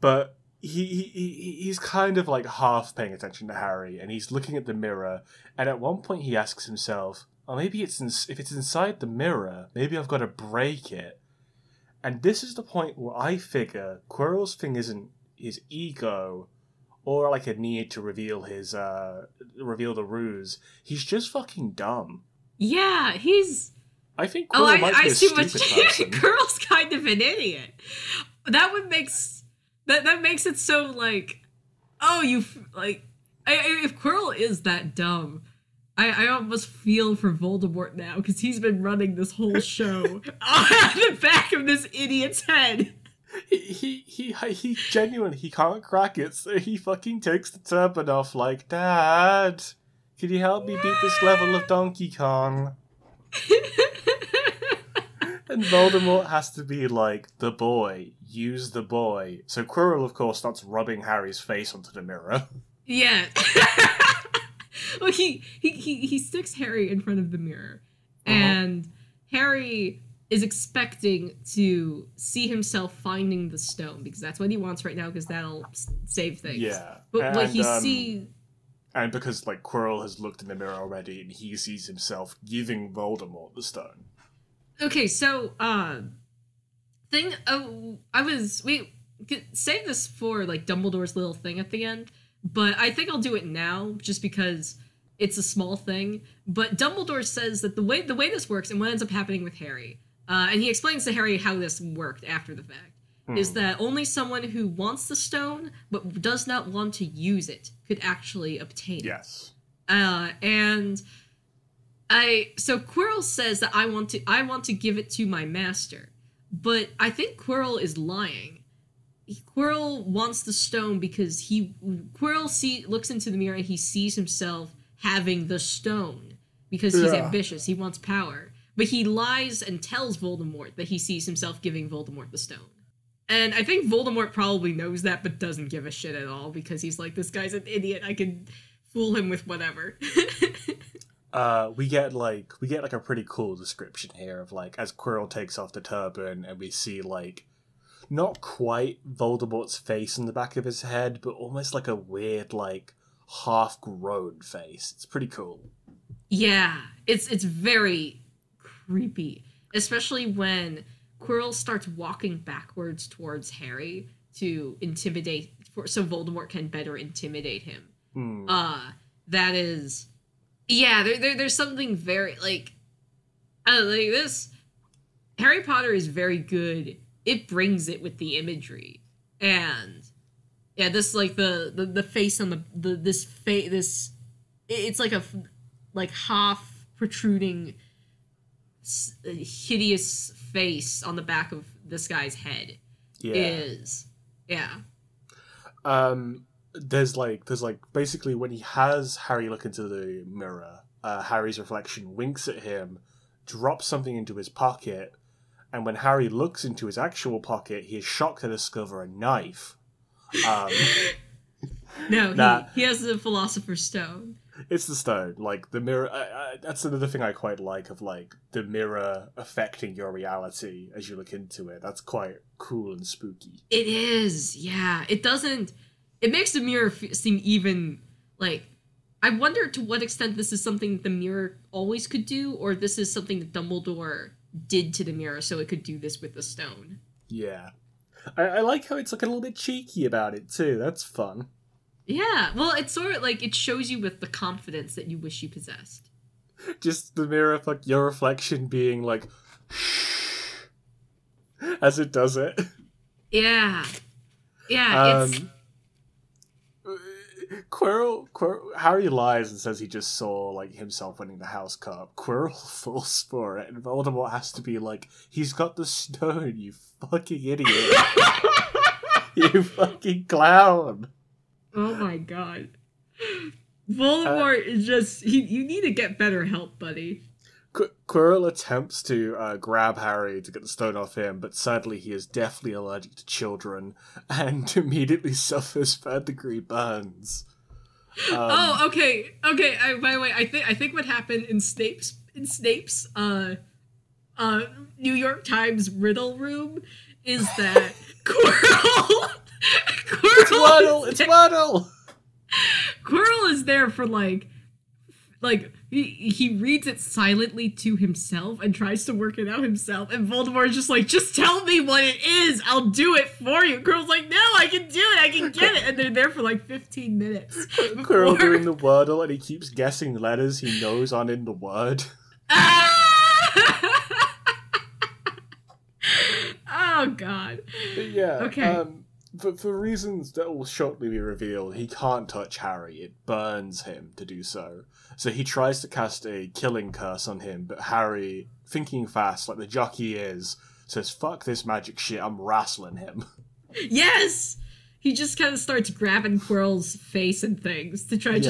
But he's kind of, like, half paying attention to Harry, and he's looking at the mirror, and at one point he asks himself, oh, maybe if it's inside the mirror, maybe I've got to break it. And this is the point where I figure Quirrell's thing isn't his ego or, like, a need to reveal his, reveal the ruse. He's just fucking dumb. Yeah, he's... I think Quirrell might be a stupid person. Quirrell's kind of an idiot. That would make... That makes it so, like... Oh, you... Like... if Quirrell is that dumb... I almost feel for Voldemort now, because he's been running this whole show on the back of this idiot's head. He genuinely, he can't crack it, so he fucking takes the turban off like, Dad, can you help me beat this level of Donkey Kong? And Voldemort has to be like, the boy, use the boy. So Quirrell, of course, starts rubbing Harry's face onto the mirror. Yeah. Well, he sticks Harry in front of the mirror, and Harry is expecting to see himself finding the stone, because that's what he wants right now, because that'll save things. Yeah. But and, what he sees... And because, like, Quirrell has looked in the mirror already, and he sees himself giving Voldemort the stone. Okay, so, thing... Oh, I was... Wait, save this for, like, Dumbledore's little thing at the end... But I think I'll do it now, just because It's a small thing. But Dumbledore says that the way this works and what ends up happening with Harry, and he explains to Harry how this worked after the fact, is that only someone who wants the stone but does not want to use it could actually obtain it. Yes. So Quirrell says that I want to give it to my master. But I think Quirrell is lying. Quirrell wants the stone because Quirrell looks into the mirror and he sees himself having the stone because he's ambitious. He wants power. But he lies and tells Voldemort that he sees himself giving Voldemort the stone. And I think Voldemort probably knows that but doesn't give a shit at all because he's like, this guy's an idiot. I can fool him with whatever. We get a pretty cool description here of as Quirrell takes off the turban and we see not quite Voldemort's face in the back of his head, but almost a weird half-grown face. It's pretty cool. Yeah, it's very creepy, especially when Quirrell starts walking backwards towards Harry to intimidate, so Voldemort can better intimidate him. That is. Yeah, there's something very, this. Harry Potter is very good. It brings it with the imagery. And, yeah, this, the face on this face, it's like half protruding, hideous face on the back of this guy's head. Yeah. There's basically when he has Harry look into the mirror, Harry's reflection winks at him, drops something into his pocket, and when Harry looks into his actual pocket, he is shocked to discover a knife. He has the Philosopher's Stone. It's the stone, the mirror. That's another thing I quite like of the mirror affecting your reality as you look into it. That's quite cool and spooky. It is, yeah. It doesn't. It makes the mirror seem even, I wonder to what extent this is something that the mirror always could do, or this is something that Dumbledore did to the mirror so it could do this with the stone. Yeah. I like how it's, a little bit cheeky about it, too. That's fun. Yeah. Well, it's sort of, it shows you with the confidence that you wish you possessed. Just the mirror, your reflection being, as it does it. Yeah. Yeah, it's... Quirrell, Harry lies and says he just saw himself winning the House Cup. Quirrell falls for it, and Voldemort has to be he's got the stone, you fucking idiot. You fucking clown. Oh my god. Voldemort is just, you need to get better help, buddy. Quirrell attempts to grab Harry to get the stone off him, but sadly he is deathly allergic to children and immediately suffers third-degree burns. Okay. By the way, I think what happened in Snape's New York Times riddle room is that Quirrell. Quirrell is there for he reads it silently to himself and tries to work it out himself, and Voldemort's just tell me what it is, I'll do it for you. Quirrell's no, I can do it, I can get it, and they're there for 15 minutes. Quirrell doing the Wordle, and he keeps guessing letters he knows aren't in the word. Oh god. But yeah, okay. But for reasons that will shortly be revealed, he can't touch Harry. It burns him to do so. So he tries to cast a killing curse on him, but Harry, thinking fast like the jockey is, says, fuck this magic shit, I'm wrestling him. Yes! He just kind of starts grabbing Quirrell's face and things to try I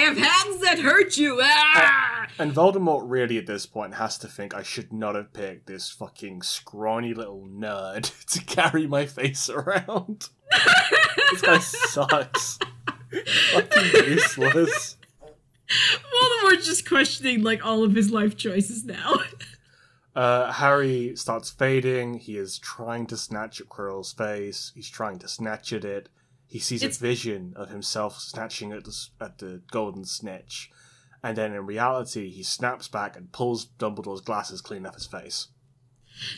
have hands that hurt you! Ah! And Voldemort really at this point has to think, I should not have picked this fucking scrawny little nerd to carry my face around. This guy sucks. Fucking useless. Voldemort's just questioning all of his life choices now. Harry starts fading. He is trying to snatch at Quirrell's face. He's trying to snatch at it. He sees a vision of himself snatching at the golden snitch. And then in reality, he snaps back and pulls Dumbledore's glasses clean off his face.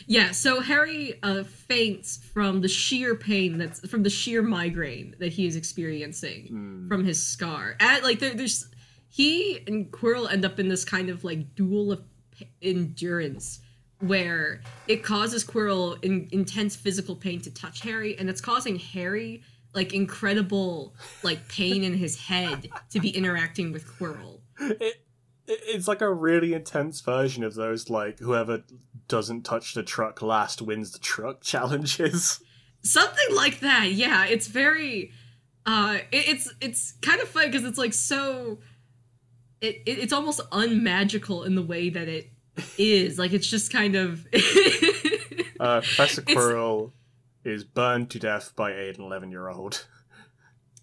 Yeah, so Harry faints from the sheer pain, from the sheer migraine that he is experiencing from his scar. At, like, there, there's... he and Quirrell end up in this kind of like duel of endurance where it causes Quirrell intense physical pain to touch Harry, and it's causing Harry like incredible like pain in his head to be interacting with Quirrell. It's like a really intense version of those like whoever doesn't touch the truck last wins the truck challenges. Something like that, yeah. It's very it's kind of fun because it's like so it's almost unmagical in the way that it is. Like it's just kind of Professor Quirrell is burned to death by an 11-year-old.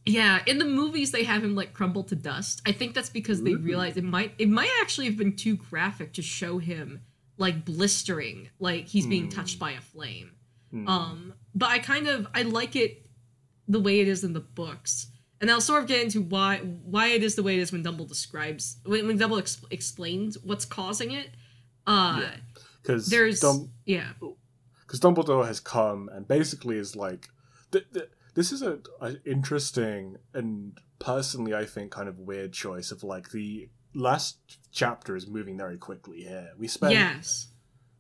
Yeah, in the movies they have him like crumble to dust. I think that's because they realize it might actually have been too graphic to show him like blistering, like he's being touched by a flame. But I like it the way it is in the books, and I'll sort of get into why it is the way it is when Dumbledore describes when Dumbledore explains what's causing it. Because Dumbledore has come and basically is like this is an interesting and personally, I think, kind of weird choice of like the last chapter is moving very quickly here. We spent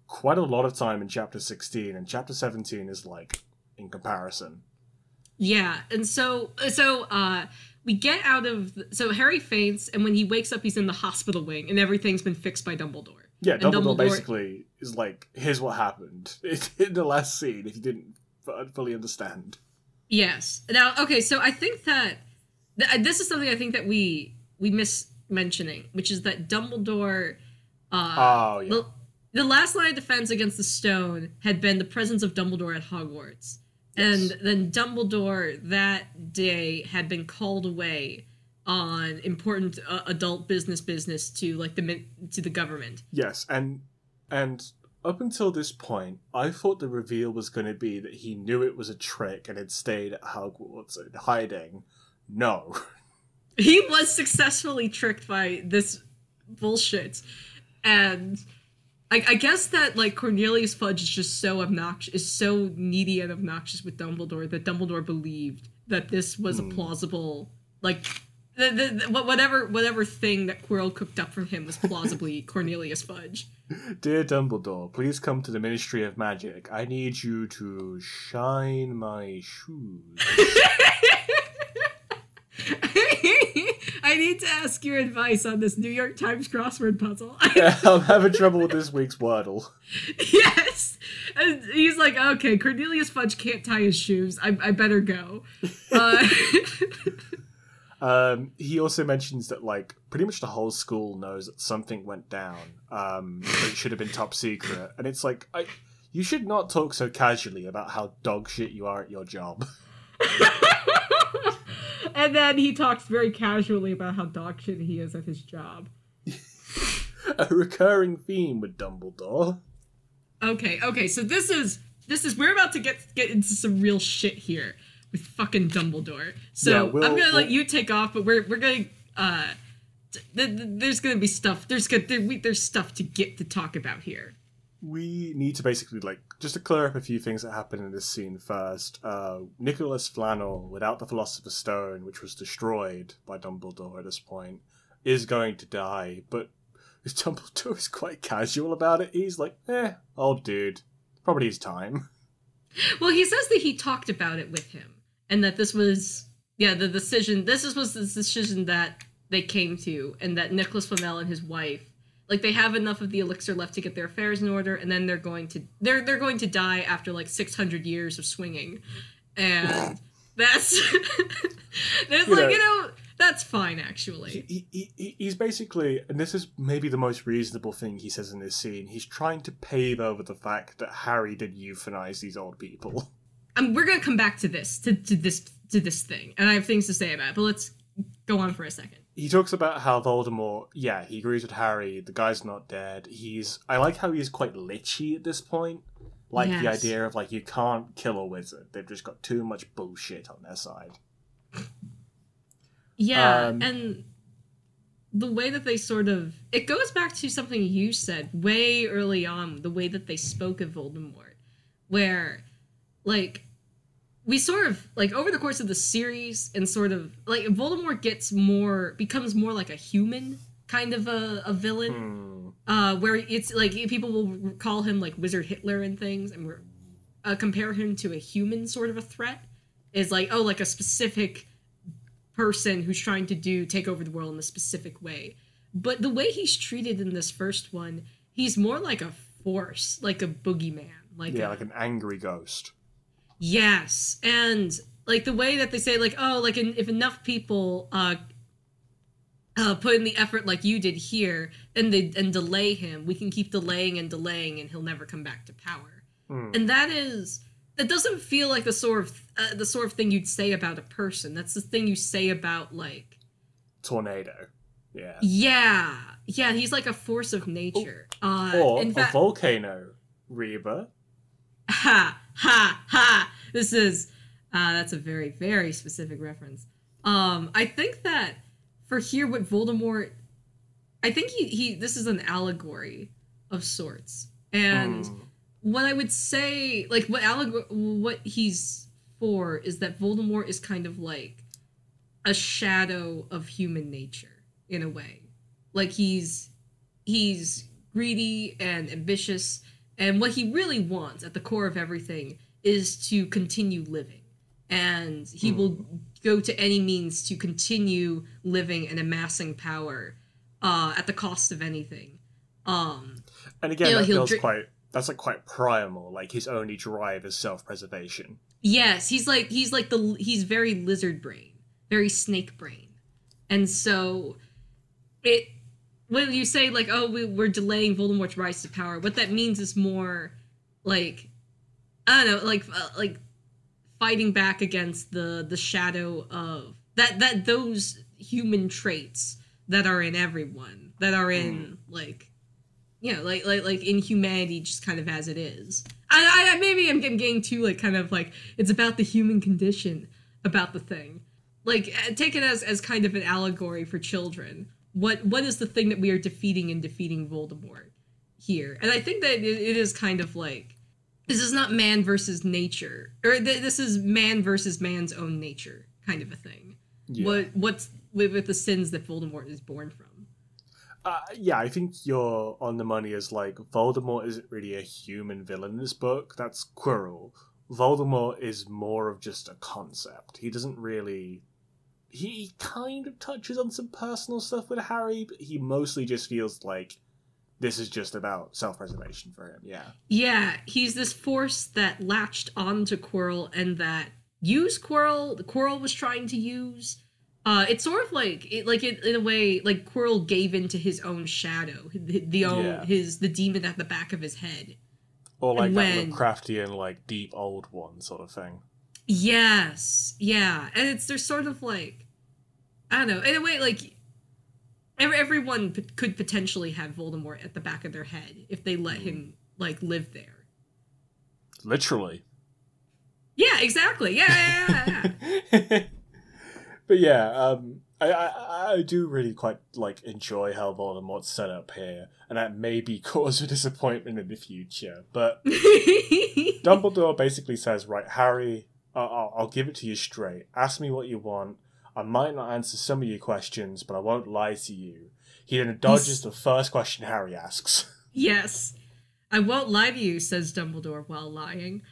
quite a lot of time in chapter 16, and chapter 17 is like in comparison. Yeah, and so we get out of so Harry faints, and when he wakes up, he's in the hospital wing, and everything's been fixed by Dumbledore. Yeah, Dumbledore basically is like, here's what happened in the last scene, if you didn't fully understand. Yes. Now, okay, so I think that this is something I think that we miss mentioning, which is that Dumbledore, the last line of defense against the stone had been the presence of Dumbledore at Hogwarts. Yes. And then Dumbledore that day had been called away on important adult business to like the government. Yes, and up until this point, I thought the reveal was going to be that he knew it was a trick and had stayed at Hogwarts in hiding. No. He was successfully tricked by this bullshit. And I guess that like Cornelius Fudge is just so obnoxious, is so needy and obnoxious with Dumbledore that Dumbledore believed that this was a plausible, like whatever thing that Quirrell cooked up for him was plausibly Cornelius Fudge. Dear Dumbledore, please come to the Ministry of Magic. I need you to shine my shoes. I need to ask your advice on this New York Times crossword puzzle. Yeah, I'm having trouble with this week's Wordle. Yes. And he's like, okay, Cornelius Fudge can't tie his shoes. I better go. He also mentions that, like, pretty much the whole school knows that something went down. It should have been top secret. And it's like, you should not talk so casually about how dog shit you are at your job. And then he talks very casually about how dog shit he is at his job. A recurring theme with Dumbledore. Okay, so this is we're about to get into some real shit here with fucking Dumbledore. So yeah, I'm gonna let you take off, but we're gonna there's gonna be stuff. There's stuff to talk about here. We need to basically, like, just to clear up a few things that happen in this scene first. Nicholas Flamel, without the Philosopher's Stone, which was destroyed by Dumbledore at this point, is going to die, but Dumbledore is quite casual about it. He's like, old dude, probably his time. Well, he says that he talked about it with him, and that this was, the decision that they came to, and that Nicholas Flamel and his wife, like, they have enough of the elixir left to get their affairs in order, and then they're going to die after like 600 years of swinging, and that's fine actually. He's basically, and this is maybe the most reasonable thing he says in this scene. He's trying to pave over the fact that Harry did euthanize these old people. And we're gonna come back to this to this thing, and I have things to say about it, but let's go on for a second. He talks about how Voldemort, he agrees with Harry, the guy's not dead. I like how he's quite litchy at this point. Like, the idea of, like, you can't kill a wizard. They've just got too much bullshit on their side. Yeah, and the way that they sort of, it goes back to something you said way early on, the way that they spoke of Voldemort, where, like, we sort of, like, over the course of the series and sort of, like, Voldemort becomes more like a human kind of a villain, where it's, like, people will call him, like, Wizard Hitler and things, and compare him to a human sort of a threat. Is like, oh, like a specific person who's trying to take over the world in a specific way. But the way he's treated in this first one, he's more like a force, like a boogeyman. Like an angry ghost. Yes. And like the way that they say, like, oh, like if enough people put in the effort like you did here and delay him, we can keep delaying and he'll never come back to power. And that doesn't feel like the sort of thing you'd say about a person. That's the thing you say about, like... Tornado. Yeah. Yeah. Yeah, he's like a force of nature. Or a volcano, Reba. Ha! Ha! Ha! This is... that's a very, very specific reference. I think that for here with Voldemort... I think this is an allegory of sorts. And... What I would say, like, what he's for is that Voldemort is kind of like a shadow of human nature, in a way. Like, he's greedy and ambitious, and what he really wants at the core of everything is to continue living. And he will go to any means to continue living and amassing power at the cost of anything. And again, that feels quite... That's, like, quite primal. Like, his only drive is self-preservation. Yes, he's very lizard brain, very snake brain. And so when you say, like, oh, we're delaying Voldemort's rise to power, what that means is more, like, I don't know, like fighting back against the shadow of that those human traits that are in everyone, that are in, like... Yeah, like in humanity, just kind of as it is. I maybe I'm getting too, like, kind of like it's about the human condition, about the thing. Like, take it as kind of an allegory for children. What is the thing that we are defeating in defeating Voldemort here? And I think that it is kind of like, this is not man versus nature, or this is man versus man's own nature kind of a thing. Yeah. What's with the sins that Voldemort is born from? Yeah, I think you're on the money as, like, Voldemort isn't really a human villain in this book. That's Quirrell. Voldemort is more of just a concept. He doesn't really... He kind of touches on some personal stuff with Harry, but he mostly just feels like this is just about self-preservation for him, yeah. Yeah, he's this force that latched onto Quirrell and that used Quirrell, Quirrell was trying to use... it's sort of like in a way, like, Quirrell gave into his own shadow, the demon at the back of his head, or like that Lovecraftian, like, deep old one sort of thing. Yes, yeah, and there's sort of like, I don't know, in a way, like, everyone could potentially have Voldemort at the back of their head if they let him, like, live there. Literally. Yeah. Exactly. Yeah. But yeah, I do really quite, like, enjoy how Voldemort's set up here, and that may be cause for disappointment in the future. But Dumbledore basically says, right, Harry, I'll give it to you straight. Ask me what you want. I might not answer some of your questions, but I won't lie to you. He then dodges the first question Harry asks. Yes. I won't lie to you, says Dumbledore while lying.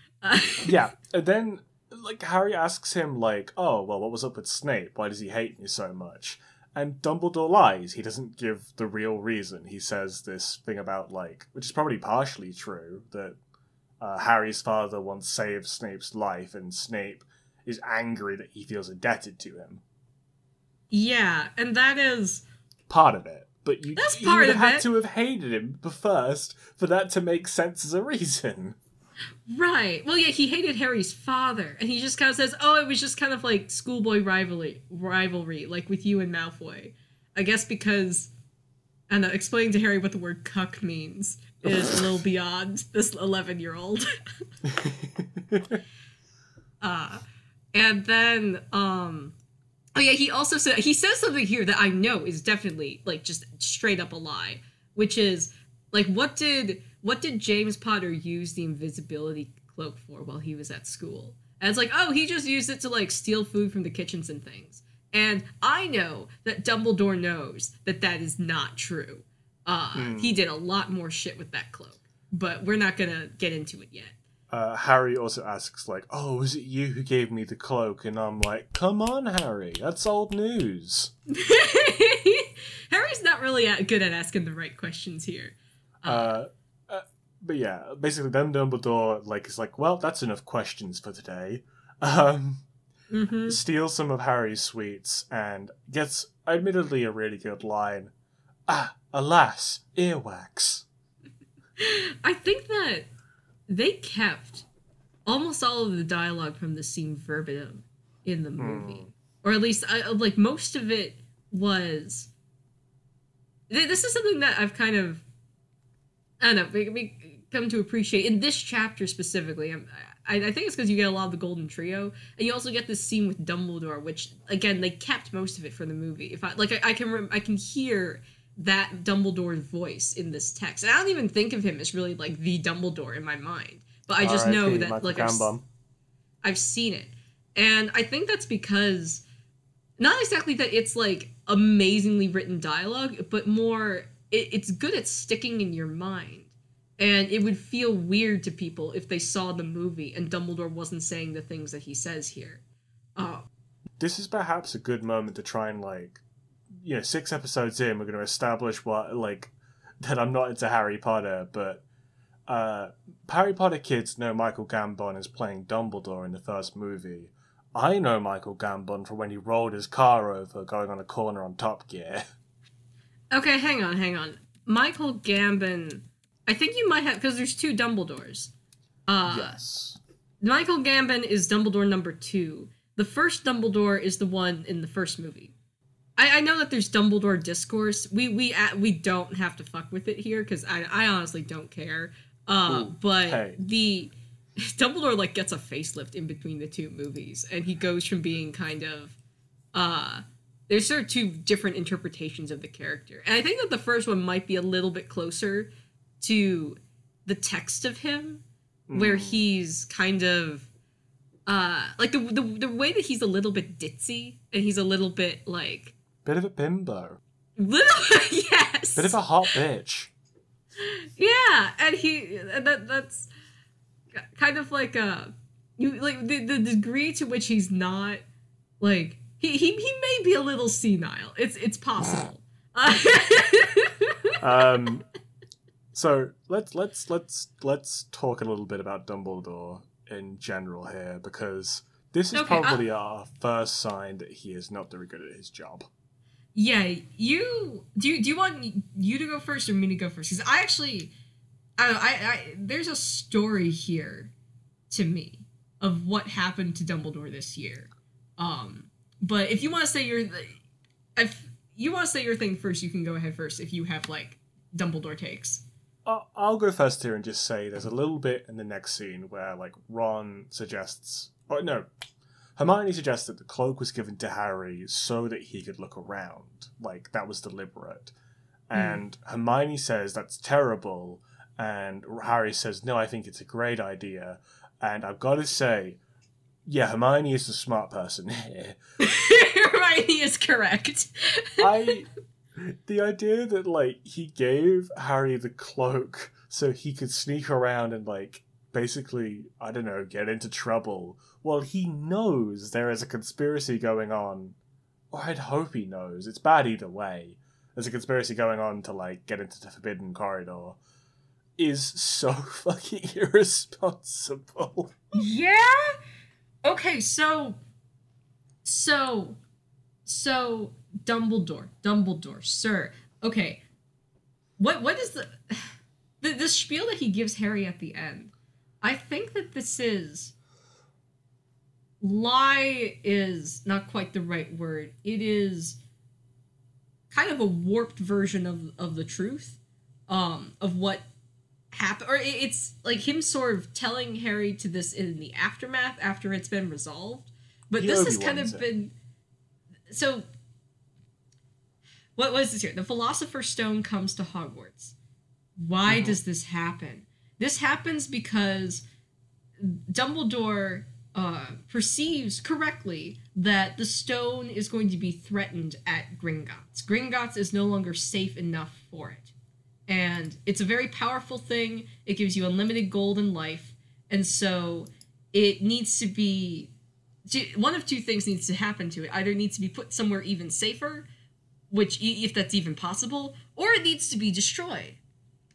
Yeah, and then... Like, Harry asks him, like, oh, well, what was up with Snape? Why does he hate me so much? And Dumbledore lies. He doesn't give the real reason. He says this thing about, like, which is probably partially true, that Harry's father once saved Snape's life, and Snape is angry that he feels indebted to him. Yeah, and that is... part of it. But you would have had to have hated him first for that to make sense as a reason. Right. Well, yeah, he hated Harry's father, and he just kind of says, oh, it was just kind of like schoolboy rivalry, like with you and Malfoy. I guess because, I don't know, explaining to Harry what the word cuck means is a little beyond this 11-year-old. And then, oh yeah, he also said, he says something here that I know is definitely, like, just straight up a lie, which is, like, what did James Potter use the invisibility cloak for while he was at school? And it's like, oh, he just used it to, like, steal food from the kitchens and things. And I know that Dumbledore knows that that is not true. He did a lot more shit with that cloak. But we're not going to get into it yet. Harry also asks, like, oh, is it you who gave me the cloak? And I'm like, come on, Harry. That's old news. Harry's not really good at asking the right questions here. But yeah, basically then Dumbledore is like, well, that's enough questions for today. Steals some of Harry's sweets and gets, admittedly, a really good line. Ah, alas, earwax. I think that they kept almost all of the dialogue from the scene verbatim in the movie. Or at least, like, most of it was... This is something that I've kind of... I don't know, we come to appreciate... In this chapter specifically, I think it's because you get a lot of the Golden Trio, and you also get this scene with Dumbledore, which, again, they kept most of it from the movie. If I can hear... that Dumbledore voice in this text. And I don't even think of him as really, like, the Dumbledore in my mind. But I just know that, like, I've seen it. And I think that's because, not exactly that it's, like, amazingly written dialogue, but more, it's good at sticking in your mind. And it would feel weird to people if they saw the movie and Dumbledore wasn't saying the things that he says here. This is perhaps a good moment to try and, like, you know, 6 episodes in, we're going to establish what, like, that I'm not into Harry Potter, but Harry Potter kids know Michael Gambon is playing Dumbledore in the first movie. I know Michael Gambon from when he rolled his car over going on a corner on Top Gear. Okay, hang on. Michael Gambon, I think you might have, because there's 2 Dumbledores. Yes. Michael Gambon is Dumbledore number 2. The first Dumbledore is the one in the first movie. I know that there's Dumbledore discourse. We don't have to fuck with it here because I honestly don't care. The Dumbledore gets a facelift in between the 2 movies, and he goes from being kind of there's sort of 2 different interpretations of the character, and I think that the first one might be a little bit closer to the text of him, where he's kind of the way that he's a little bit ditzy, and he's a little bit bit of a bimbo. Yes. Bit of a hot bitch. Yeah, and that's kind of like a the degree to which he's not he may be a little senile. It's possible. So let's talk a little bit about Dumbledore in general here, because this is probably our first sign that he is not very good at his job. Yeah, do you want you to go first or me to go first? Because I there's a story here to me of what happened to Dumbledore this year. But if you want to say your thing first, you can go ahead first if you have Dumbledore takes. I'll go first here and just say there's a little bit in the next scene where Ron suggests... Oh, no. Hermione suggests that the cloak was given to Harry so that he could look around. That was deliberate. And Hermione says that's terrible. And Harry says, no, I think it's a great idea. And I've got to say, yeah, Hermione is the smart person here. Hermione is correct. The idea that, he gave Harry the cloak so he could sneak around and, basically, I don't know, get into trouble. Well, he knows there is a conspiracy going on. Or I'd hope he knows. It's bad either way. There's a conspiracy going on to, get into the Forbidden Corridor. Is so fucking irresponsible. Yeah? Okay, So Dumbledore, sir. Okay. What is the spiel that he gives Harry at the end? I think that this is... Lie is not quite the right word. It is kind of a warped version of the truth, of what happened. Or it's him sort of telling Harry to this in the aftermath after it's been resolved. But this has kind of been... So, what was this here? The Philosopher's Stone comes to Hogwarts. Why does this happen? This happens because Dumbledore perceives correctly that the stone is going to be threatened at Gringotts. Gringotts is no longer safe enough for it. And it's a very powerful thing. It gives you unlimited gold and life. And so it needs to be... one of two things needs to happen to it. Either it needs to be put somewhere even safer, which, if that's even possible, or it needs to be destroyed.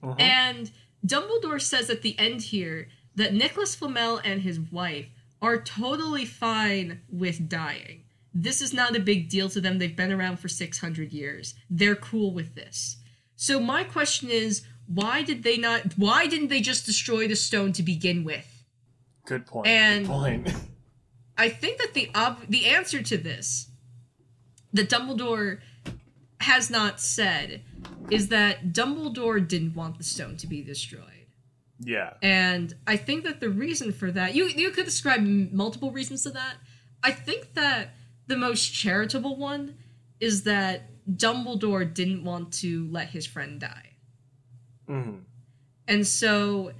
Uh-huh. And Dumbledore says at the end here that Nicholas Flamel and his wife are totally fine with dying. This is not a big deal to them. They've been around for 600 years. They're cool with this. So my question is, why didn't they just destroy the stone to begin with? Good point. And good point. I think that the answer to this, that Dumbledore has not said, is that Dumbledore didn't want the stone to be destroyed. Yeah. And I think that the reason for that, you could describe multiple reasons to that. I think that the most charitable one is that Dumbledore didn't want to let his friend die. Mm-hmm. And so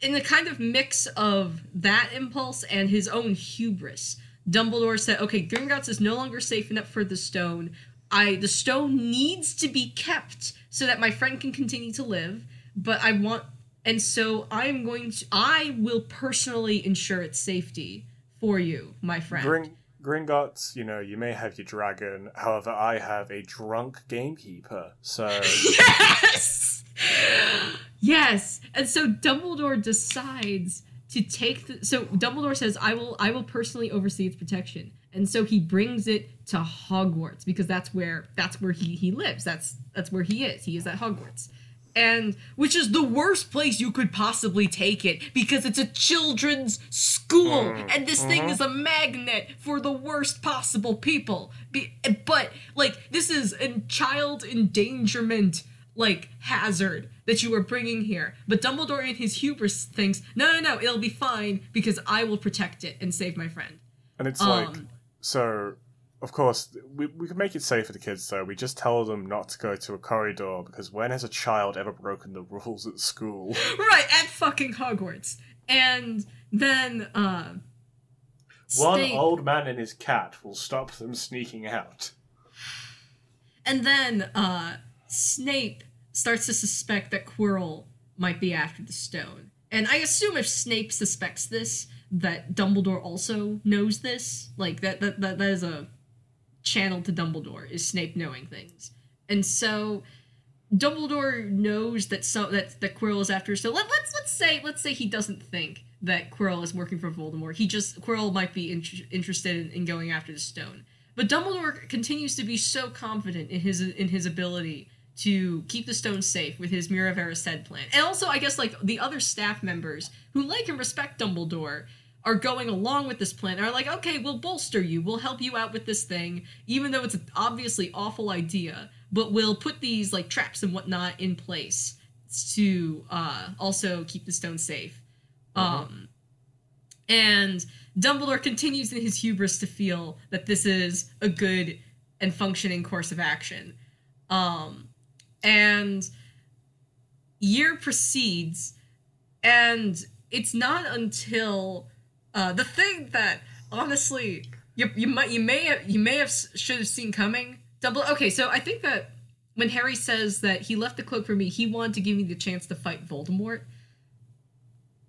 in the kind of mix of that impulse and his own hubris, Dumbledore said, okay, Gringotts is no longer safe enough for the stone. The stone needs to be kept so that my friend can continue to live, but and so I will personally ensure its safety for you, my friend. Gringotts, you may have your dragon. However, I have a drunk gamekeeper, so... Yes! Yes! And so Dumbledore decides to take the... So Dumbledore says, I will personally oversee its protection. And so he brings it to Hogwarts, because that's where he lives. That's where he is. He is at Hogwarts. And which is the worst place you could possibly take it, because it's a children's school, and this thing is a magnet for the worst possible people. But, like, this is a child endangerment, like, hazard that you are bringing here. But Dumbledore in his hubris thinks, no, it'll be fine, because I will protect it and save my friend. And it's of course, we can make it safe for the kids, though. We just tell them not to go to a corridor, because when has a child ever broken the rules at school? Right, at fucking Hogwarts. And then, one old man and his cat will stop them sneaking out. And then, Snape starts to suspect that Quirrell might be after the stone. And I assume if Snape suspects this, that Dumbledore also knows this. Like, that is a... channel to Dumbledore is Snape knowing things, and so Dumbledore knows that Quirrell is after. So let's say he doesn't think that Quirrell is working for Voldemort. Quirrell might be interested in going after the stone. But Dumbledore continues to be so confident in his ability to keep the stone safe with his Mira Vera Sed plan, and also I guess like the other staff members who like and respect Dumbledore are going along with this plan, are like, okay, we'll bolster you, we'll help you out with this thing, even though it's an obviously awful idea, but we'll put these, like, traps and whatnot in place to also keep the stone safe. And Dumbledore continues in his hubris to feel that this is a good and functioning course of action. And year proceeds, and it's not until... the thing that honestly you may have seen coming. Okay, so I think that when Harry says that he left the cloak for me, he wanted to give me the chance to fight Voldemort.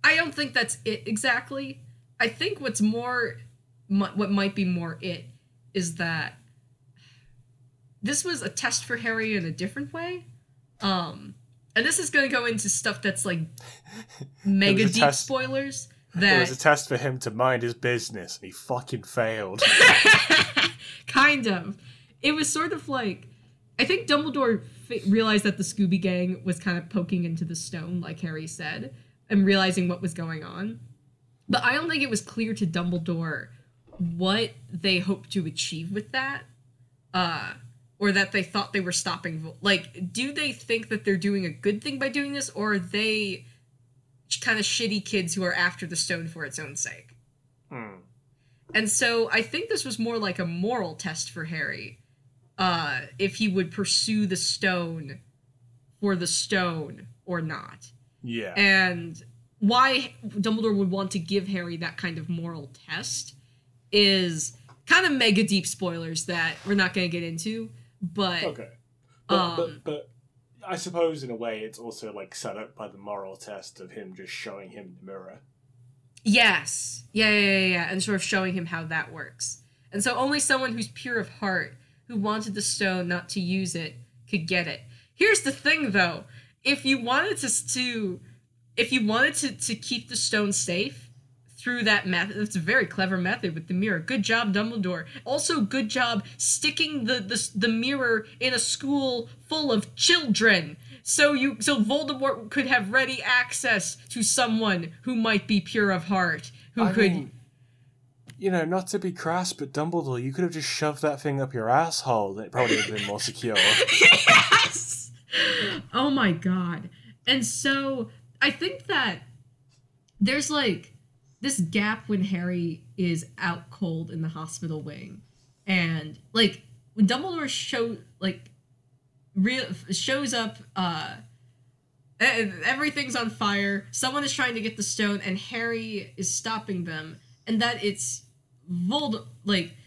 I don't think that's it exactly. I think what's more, what might be more it, is that this was a test for Harry in a different way. And this is going to go into stuff that's like mega deep spoilers. It was a test for him to mind his business, and he fucking failed. Kind of. It was sort of like... I think Dumbledore realized that the Scooby Gang was kind of poking into the stone, like Harry said, and realizing what was going on. But I don't think it was clear to Dumbledore what they hoped to achieve with that, or that they thought they were stopping... Like, do they think that they're doing a good thing by doing this, or are they... kind of shitty kids who are after the stone for its own sake. And so I think this was more like a moral test for Harry, if he would pursue the stone for the stone or not. Yeah. And why Dumbledore would want to give Harry that kind of moral test is kind of mega deep spoilers that we're not going to get into, but... Okay. But I suppose in a way it's also like set up by the moral test of him just showing him the mirror. Yes. Yeah. And sort of showing him how that works. And so only someone who's pure of heart, who wanted the stone not to use it, could get it. Here's the thing, though. If you wanted to keep the stone safe through that method, that's a very clever method with the mirror. Good job, Dumbledore. Also, good job sticking the mirror in a school full of children, so Voldemort could have ready access to someone who might be pure of heart, who could. You know, not to be crass, but Dumbledore, you could have just shoved that thing up your asshole. It probably would have been more secure. Yes! Oh my god. And so, I think that there's, like, this gap when Harry is out cold in the hospital wing. And, like, when Dumbledore shows up, everything's on fire, someone is trying to get the stone, and Harry is stopping them. And that it's... Dumbledore's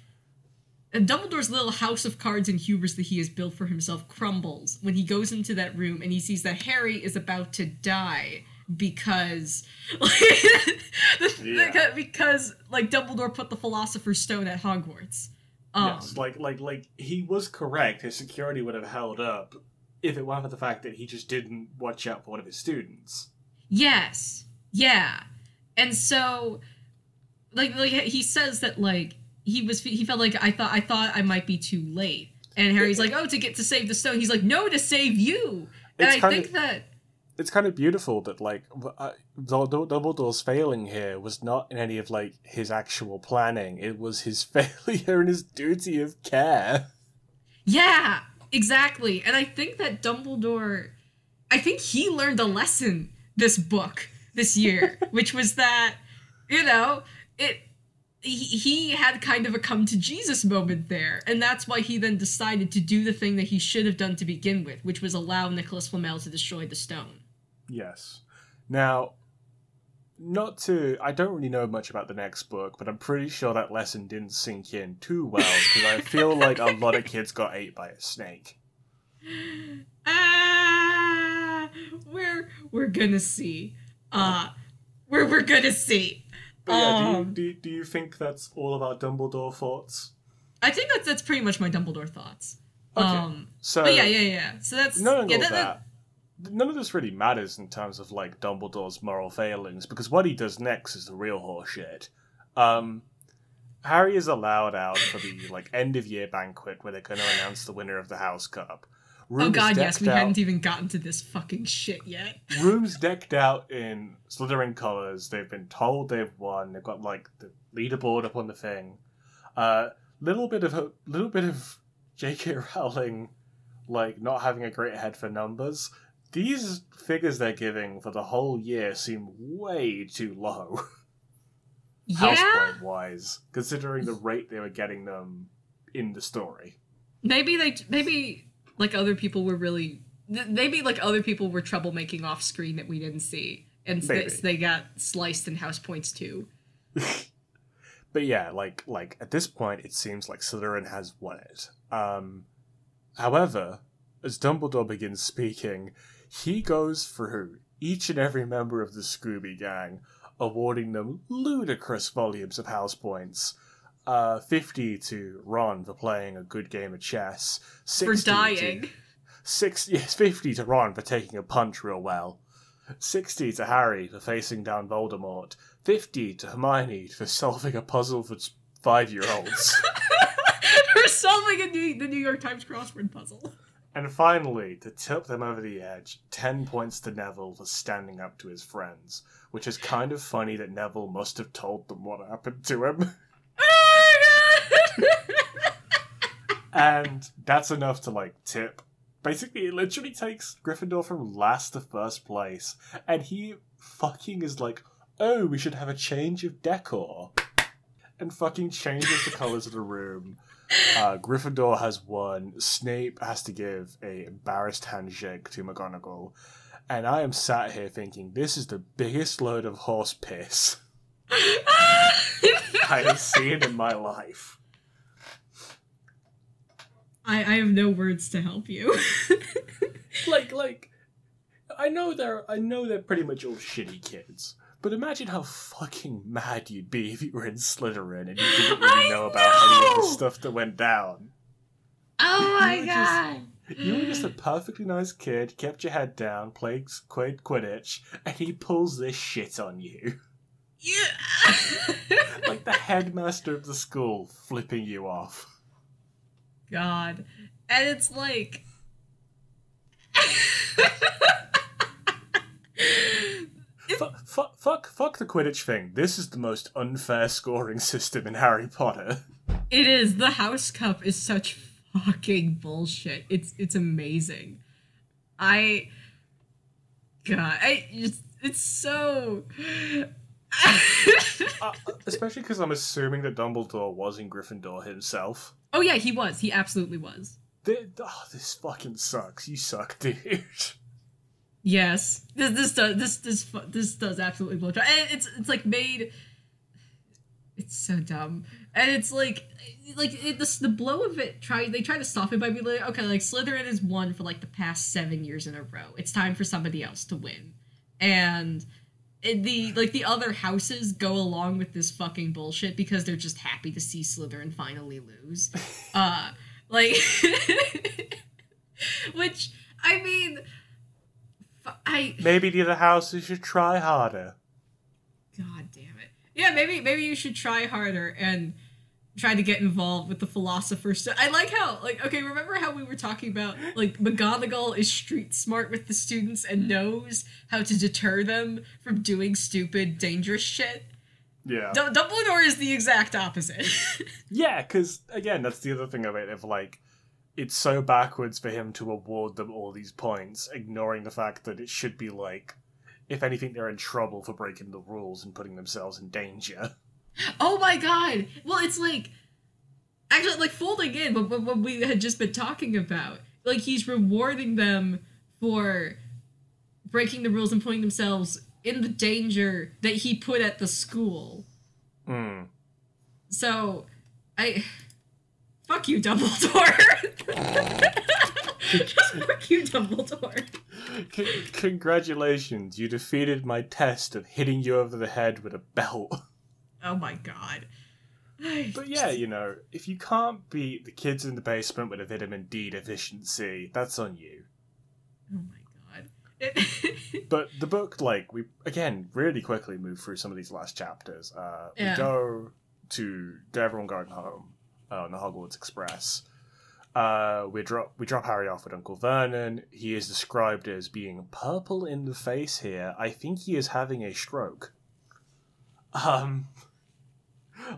little house of cards and hubris that he has built for himself crumbles when he goes into that room and he sees that Harry is about to die because Dumbledore put the Philosopher's Stone at Hogwarts. Yes, like he was correct. His security would have held up if it weren't for the fact that he just didn't watch out for one of his students. Yes. Yeah. And so... Like he says that like he felt like I thought I might be too late, and Harry's like, oh, to save the stone. He's like, no, to save you. And I think that it's kind of beautiful that like Dumbledore's failing here was not in any of like his actual planning. It was his failure and his duty of care. Yeah, exactly. And I think that Dumbledore, I think he learned a lesson this year, which was that, you know. He had kind of a come to Jesus moment there, and that's why he then decided to do the thing that he should have done to begin with, which was allow Nicholas Flamel to destroy the stone. Yes. Now, I don't really know much about the next book, but I'm pretty sure that lesson didn't sink in too well, because I feel like a lot of kids got ate by a snake. We're gonna see. We're gonna see. But yeah, do you think that's all of our Dumbledore thoughts? I think that's pretty much my Dumbledore thoughts. Okay. So but yeah. So that's none of this really matters in terms of like Dumbledore's moral failings, because what he does next is the real horseshit. Harry is allowed out for the like end of year banquet where they're going to announce the winner of the House Cup. Room's yes, we hadn't even gotten to this fucking shit yet. Room's decked out in Slytherin colours. They've been told they've won. They've got like the leaderboard up on the thing. Little bit of J.K. Rowling like not having a great head for numbers. These figures they're giving for the whole year seem way too low. Yeah? Housepoint wise, considering the rate they were getting them in the story. Maybe other people were troublemaking off screen that we didn't see, and they got sliced in house points too. But yeah, like at this point, it seems like Slytherin has won it. However, as Dumbledore begins speaking, he goes through each and every member of the Scooby Gang, awarding them ludicrous volumes of house points. 50 to Ron for playing a good game of chess. 60 for dying. 50 to Ron for taking a punch real well. 60 to Harry for facing down Voldemort. 50 to Hermione for solving a puzzle for 5-year-olds. For solving the New York Times crossword puzzle. And finally, to tip them over the edge, 10 points to Neville for standing up to his friends, which is kind of funny that Neville must have told them what happened to him. And that's enough to like tip. Basically, it literally takes Gryffindor from last to first place, and he fucking is like, oh, we should have a change of decor, and fucking changes the colours of the room. Gryffindor has won. Snape has to give a embarrassed handshake to McGonagall, and I am sat here thinking, this is the biggest load of horse piss I have seen in my life. I have no words to help you. I know they're pretty much all shitty kids, but imagine how fucking mad you'd be if you were in Slytherin and you didn't really know about any of the stuff that went down. Oh my god! You were just a perfectly nice kid, kept your head down, played Quidditch, and he pulls this shit on you. Yeah. Like the headmaster of the school flipping you off. God. And it's like... Fuck the Quidditch thing. This is the most unfair scoring system in Harry Potter. It is. The House Cup is such fucking bullshit. It's amazing. It's so... especially because I'm assuming that Dumbledore was in Gryffindor himself. Oh yeah, he was. He absolutely was. This fucking sucks. You suck, dude. Yes, this does absolutely blow. And it's like made. It's so dumb, and it's the blow of it. They try to stop it by being like, okay, like Slytherin has won for like the past 7 years in a row. It's time for somebody else to win, and the other houses go along with this fucking bullshit because they're just happy to see Slytherin finally lose. Which I mean. Maybe the other houses should try harder. God damn it. Yeah, maybe you should try harder and try to get involved with the Philosopher's Stone. I like how, remember how we were talking about, McGonagall is street smart with the students and knows how to deter them from doing stupid, dangerous shit? Yeah. Dumbledore is the exact opposite. Yeah, because, again, that's the other thing of it, it's so backwards for him to award them all these points, ignoring the fact that it should be if anything, they're in trouble for breaking the rules and putting themselves in danger. Oh my god! Well, it's folding in, but what we had just been talking about, he's rewarding them for breaking the rules and putting themselves in the danger that he put at the school. Hmm. So, fuck you, Dumbledore. Just fuck you, Dumbledore. Congratulations, you defeated my test of hitting you over the head with a belt. Oh my god. But yeah, if you can't beat the kids in the basement with a vitamin D deficiency, that's on you. Oh my god. But the book, we, again, really quickly move through some of these last chapters. Yeah. We go to everyone going home. On the Hogwarts Express. We drop Harry off with Uncle Vernon. He is described as being purple in the face here. I think he is having a stroke.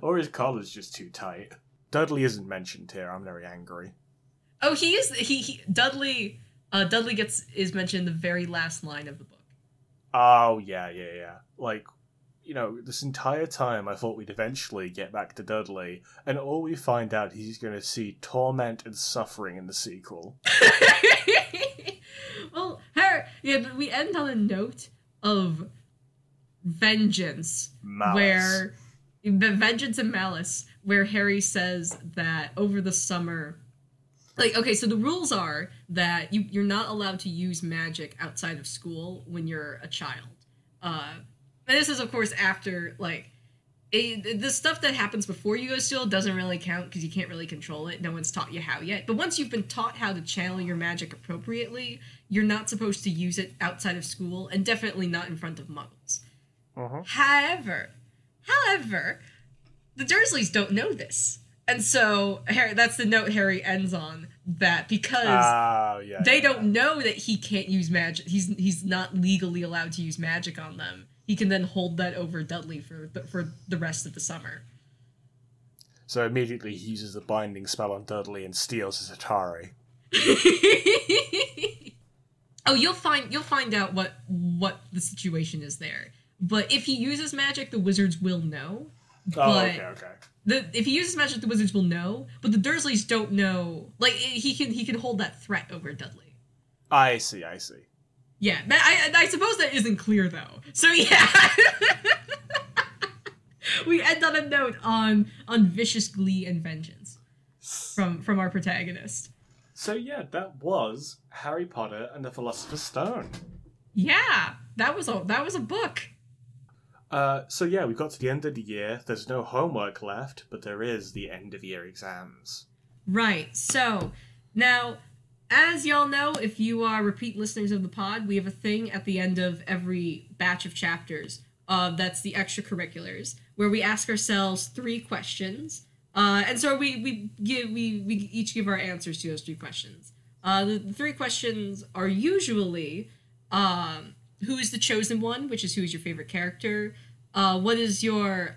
Or his collar's just too tight. Dudley isn't mentioned here. I'm very angry. Oh, he is... Dudley is mentioned in the very last line of the book. Oh, yeah. This entire time I thought we'd eventually get back to Dudley, and all we find out is he's going to see torment and suffering in the sequel. Well, but we end on a note of vengeance. Malice. Vengeance and malice, where Harry says that over the summer... so the rules are that you're not allowed to use magic outside of school when you're a child. And this is, of course, after, the stuff that happens before you go to school doesn't really count because you can't really control it. No one's taught you how yet. But once you've been taught how to channel your magic appropriately, you're not supposed to use it outside of school and definitely not in front of muggles. Uh-huh. However, the Dursleys don't know this. And so that's the note Harry ends on, that because they don't know that he can't use magic. He's not legally allowed to use magic on them. He can then hold that over Dudley for the rest of the summer. So immediately he uses the binding spell on Dudley and steals his Atari. Oh, you'll find out what the situation is there. But if he uses magic, the wizards will know. If he uses magic, the wizards will know. But the Dursleys don't know. He can hold that threat over Dudley. I see. Yeah, I suppose that isn't clear, though. So, yeah. We end on a note on vicious glee and vengeance from our protagonist. So, yeah, that was Harry Potter and the Philosopher's Stone. Yeah, that was a book. So, yeah, we got to the end of the year. There's no homework left, but there is the end-of-year exams. Right. So, now, as y'all know, if you are repeat listeners of the pod, we have a thing at the end of every batch of chapters. That's the extracurriculars, where we ask ourselves 3 questions. And so we each give our answers to those 3 questions. The 3 questions are usually who is the chosen one, which is who is your favorite character? What is your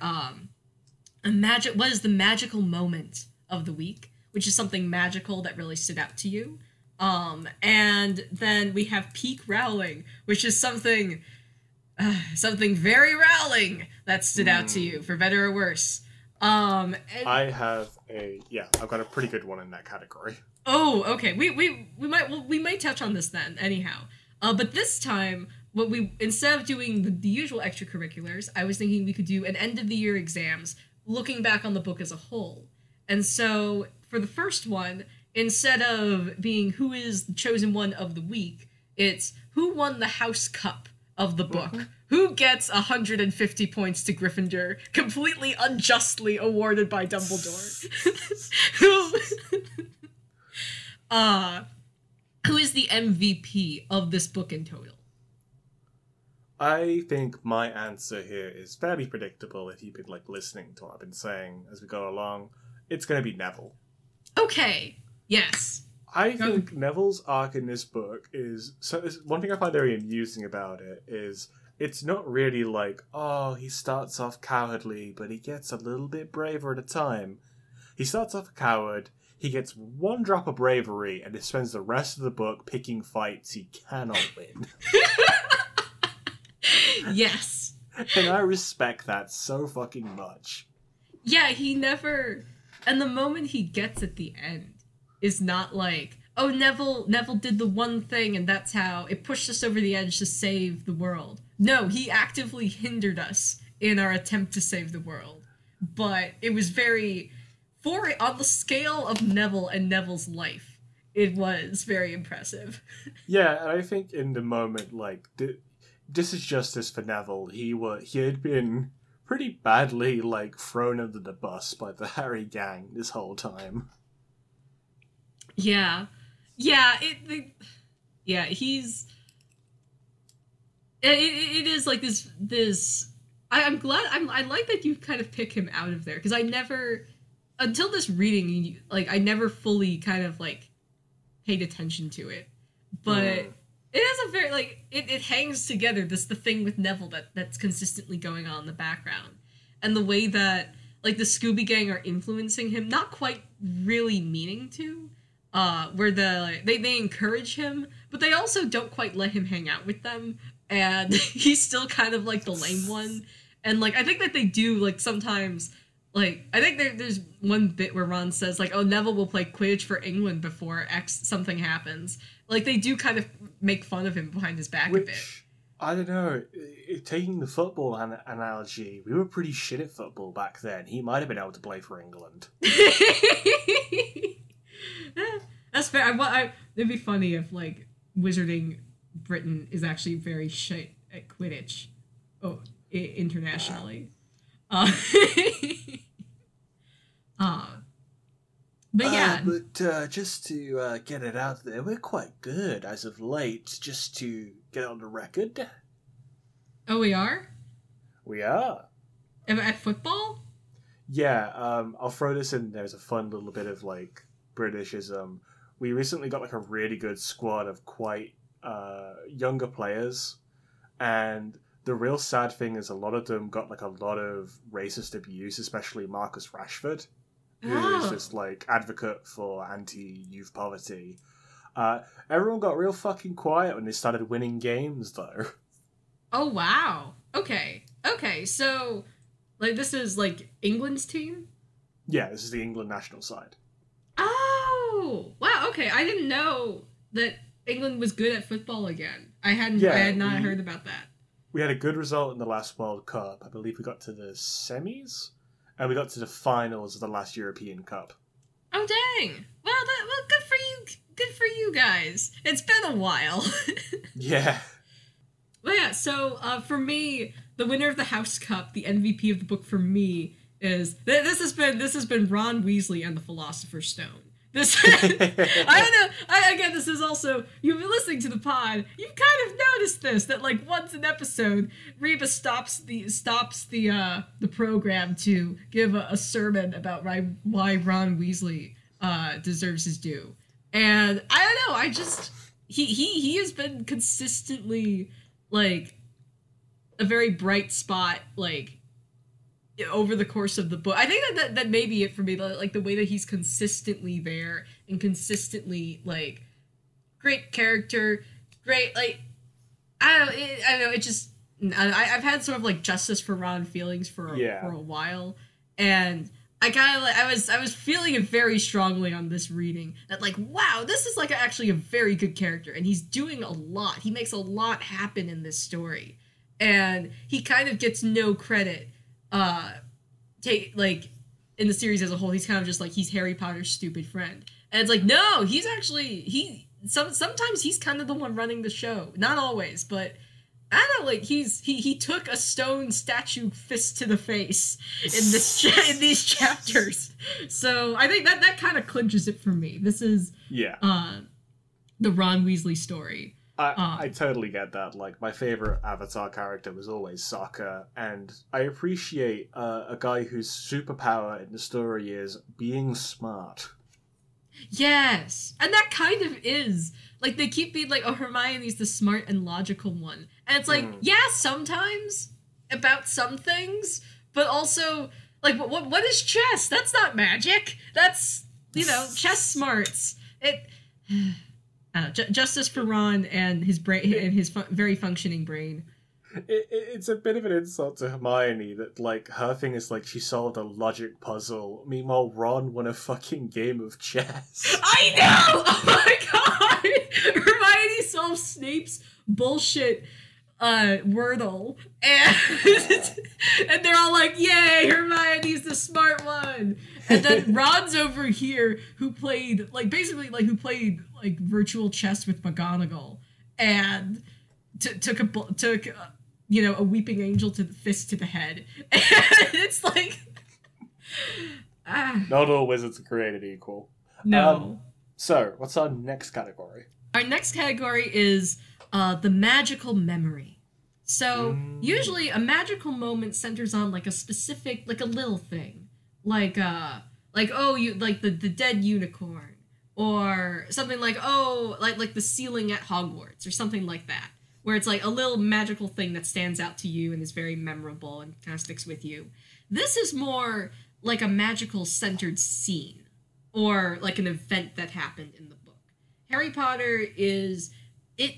what is the magical moment of the week, which is something magical that really stood out to you? And then we have peak Rowling, which is something very Rowling that stood out to you, for better or worse. I've got a pretty good one in that category. Oh, okay. We might touch on this then, anyhow. But this time, instead of doing the usual extracurriculars, I was thinking we could do an end of the year exams, looking back on the book as a whole. And so for the first one, instead of being who is the chosen one of the week, it's who won the house cup of the book. Mm-hmm. Who gets 150 points to Gryffindor, completely unjustly awarded by Dumbledore? Who is the MVP of this book in total? I think my answer here is fairly predictable if you've been listening to what I've been saying as we go along. It's going to be Neville. Okay. Yes. I think Neville's arc in this book is... So one thing I find very amusing about it is... It's not really he starts off cowardly, but he gets a little bit braver at a time. He starts off a coward, he gets one drop of bravery, and he spends the rest of the book picking fights he cannot win. Yes. And I respect that so fucking much. Yeah, he never... And the moment he gets at the end is not oh, Neville did the one thing, and that's how it pushed us over the edge to save the world. No, he actively hindered us in our attempt to save the world. But it was on the scale of Neville and Neville's life, it was very impressive. Yeah, and I think in the moment, this is justice for Neville. He had been pretty badly, thrown under the bus by the Harry gang this whole time. Yeah. Yeah, it is this. I'm glad. I like that you kind of pick him out of there, because I never, until this reading, I never fully kind of paid attention to it. But it has a very it hangs together. This the thing with Neville that's consistently going on in the background, and the way that the Scooby Gang are influencing him, not quite really meaning to. Where they encourage him, but they also don't quite let him hang out with them, and he's still kind of the lame one. And I think that they do sometimes I think there's one bit where Ron says oh, Neville will play Quidditch for England before X something happens. They do kind of make fun of him behind his back a bit. I don't know. Taking the football analogy, we were pretty shit at football back then. He might have been able to play for England. That's fair. It'd be funny if Wizarding Britain is actually very shit at Quidditch, internationally. But yeah. But just to get it out there, we're quite good as of late. Just to get on the record. Oh, we are. We are. At football. Yeah. I'll throw this in. There's a fun little bit of Britishism. We recently got a really good squad of quite younger players, and the real sad thing is a lot of them got a lot of racist abuse, especially Marcus Rashford, who is this advocate for anti-youth poverty. Everyone got real fucking quiet when they started winning games, though. Oh wow! Okay. So, this is England's team. Yeah, this is the England national side. Oh, wow, okay. I didn't know that England was good at football again. I had not heard about that. We had a good result in the last World Cup. I believe we got to the semis, and we got to the finals of the last European Cup. Oh, dang. Well, good for you. Good for you guys. It's been a while. Yeah. Well, yeah, so for me, the winner of the House Cup, the MVP of the book for me, is... This has been Ron Weasley and the Philosopher's Stone. I don't know, again, this is also, you've been listening to the pod, you've kind of noticed this, that like once an episode, Reba stops the program to give a sermon about why Ron Weasley deserves his due. And I don't know, I just, he has been consistently like a very bright spot, like over the course of the book. I think that may be it for me, like the way that he's consistently there and consistently like great character, great, like I've had sort of like justice for Ron feelings for a while, and I kind of like I was feeling it very strongly on this reading, that like, wow, this is like actually a very good character, and he's doing a lot, he makes a lot happen in this story, and he kind of gets no credit in the series as a whole. He's kind of just like, he's Harry Potter's stupid friend, and it's like, no, he's actually, sometimes he's kind of the one running the show, not always, but I don't know, like he took a stone statue fist to the face in this in these chapters. So I think that kind of clinches it for me. This is the Ron Weasley story. I totally get that. Like, my favorite Avatar character was always Sokka, and I appreciate a guy whose superpower in the story is being smart. Yes, and that kind of is, like, they keep being like, oh, Hermione's the smart and logical one, and it's like, yeah, sometimes about some things, but also like, what is chess? That's not magic. That's, you know, chess smarts. It. Justice for Ron and his brain, and his very functioning brain. It's a bit of an insult to Hermione that, like, her thing is like she solved a logic puzzle. Meanwhile, Ron won a fucking game of chess. I know. Oh my god! Hermione solved Snape's bullshit Wordle, and they're all like, "Yay, Hermione's the smart one." And then Ron's over here, who played virtual chess with McGonagall, and took a weeping angel to the fist to the head. And it's like, not all wizards are created equal. No. So, what's our next category? Our next category is the magical memory. So usually a magical moment centers on like a specific, like a little thing, like oh, you like the dead unicorn, or something like, oh, like the ceiling at Hogwarts, or something like that, where it's like a little magical thing that stands out to you and is very memorable and kind of sticks with you. This is more like a magical centered scene, or like an event that happened in the book. Harry Potter is it.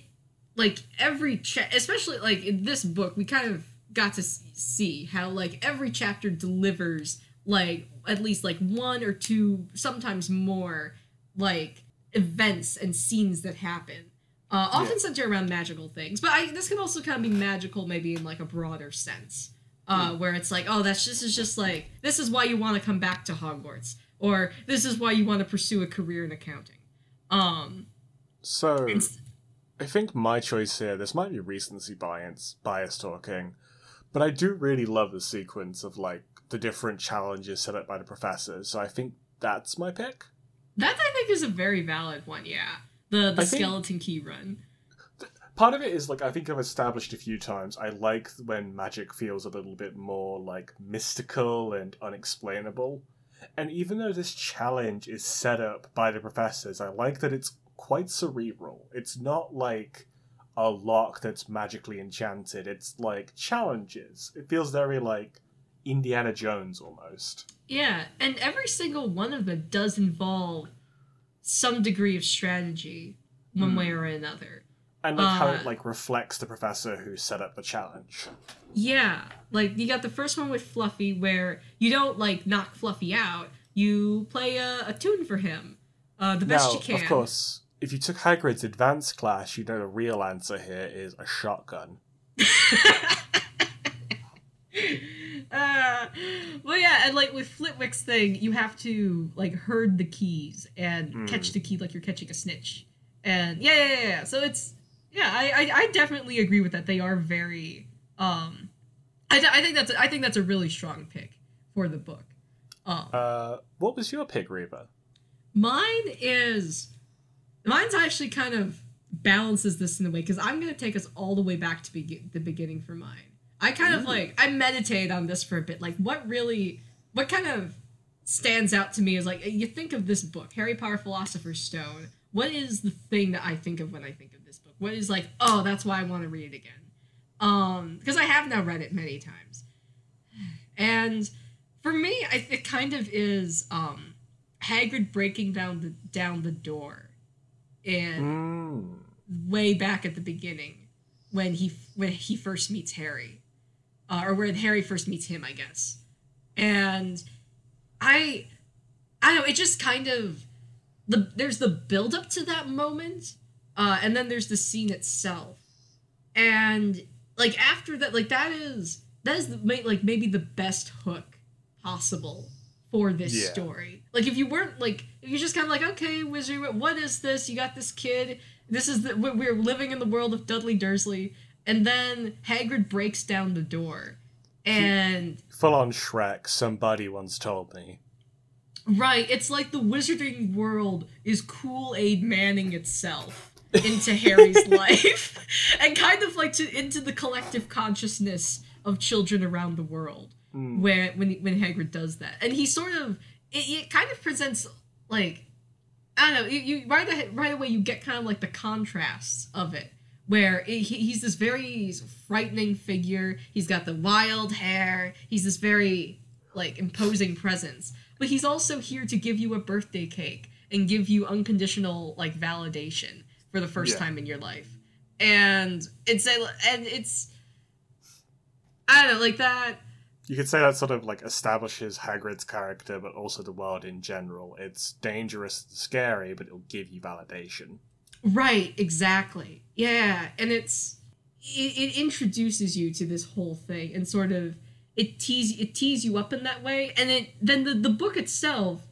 Like, every especially, like, in this book, we kind of got to see how, like, every chapter delivers, like, at least, like, one or two, sometimes more, like, events and scenes that happen. Often center around magical things. But this can also kind of be magical, maybe in, like, a broader sense. Where it's like, oh, this is why you want to come back to Hogwarts. Or this is why you want to pursue a career in accounting. So... I think my choice here, this might be recency bias talking, but I do really love the sequence of, like, the different challenges set up by the professors, so I think that's my pick. That, I think, is a very valid one, yeah. The skeleton key run. Part of it is, like, I think I've established a few times, I like when magic feels a little bit more, like, mystical and unexplainable, and even though this challenge is set up by the professors, I like that it's quite cerebral. It's not like a lock that's magically enchanted. It's like challenges. It feels very like Indiana Jones almost. Yeah, and every single one of them does involve some degree of strategy one way or another. And like how it like reflects the professor who set up the challenge. Yeah, like you got the first one with Fluffy where you don't like knock Fluffy out. You play a tune for him. The best you can. Of course. if you took Hagrid's advanced class, you'd know the real answer here is a shotgun. Well, yeah, and like with Flitwick's thing, you have to like herd the keys and catch the key like you're catching a snitch. And yeah. So it's I definitely agree with that. They are very I think that's a really strong pick for the book. What was your pick, Reba? Mine's actually kind of balances this in a way, because I'm going to take us all the way back to the beginning for mine. I kind of I meditate on this for a bit. Like, what kind of stands out to me is like, you think of this book, Harry Potter, Philosopher's Stone. What is the thing that I think of when I think of this book? What is like, oh, that's why I want to read it again. Because I have now read it many times. And for me, it kind of is Hagrid breaking down the door in way back at the beginning. When he first meets Harry, or when Harry first meets him, I guess. And I don't know, it just kind of, there's the build up to that moment, and then there's the scene itself. And like after that, like that is like maybe the best hook possible for this story. Like if you weren't like, if you're just kind of like, okay, wizard, what is this? You got this kid. This is we're living in the world of Dudley Dursley, and then Hagrid breaks down the door, and full on Shrek. Somebody once told me. Right, it's like the wizarding world is Kool-Aid Manning itself into Harry's life, and kind of like into the collective consciousness of children around the world. When Hagrid does that, and he sort of it kind of presents like. I don't know, right away you get kind of like the contrasts of it, where he's this very frightening figure, he's got the wild hair, he's this very, like, imposing presence, but he's also here to give you a birthday cake and give you unconditional, like, validation for the first time in your life. And it's, I don't know, like that... You could say that sort of, like, establishes Hagrid's character, but also the world in general. It's dangerous and scary, but it'll give you validation. Right, exactly. Yeah, and it introduces you to this whole thing, and sort of, it tees you up in that way, and then the book itself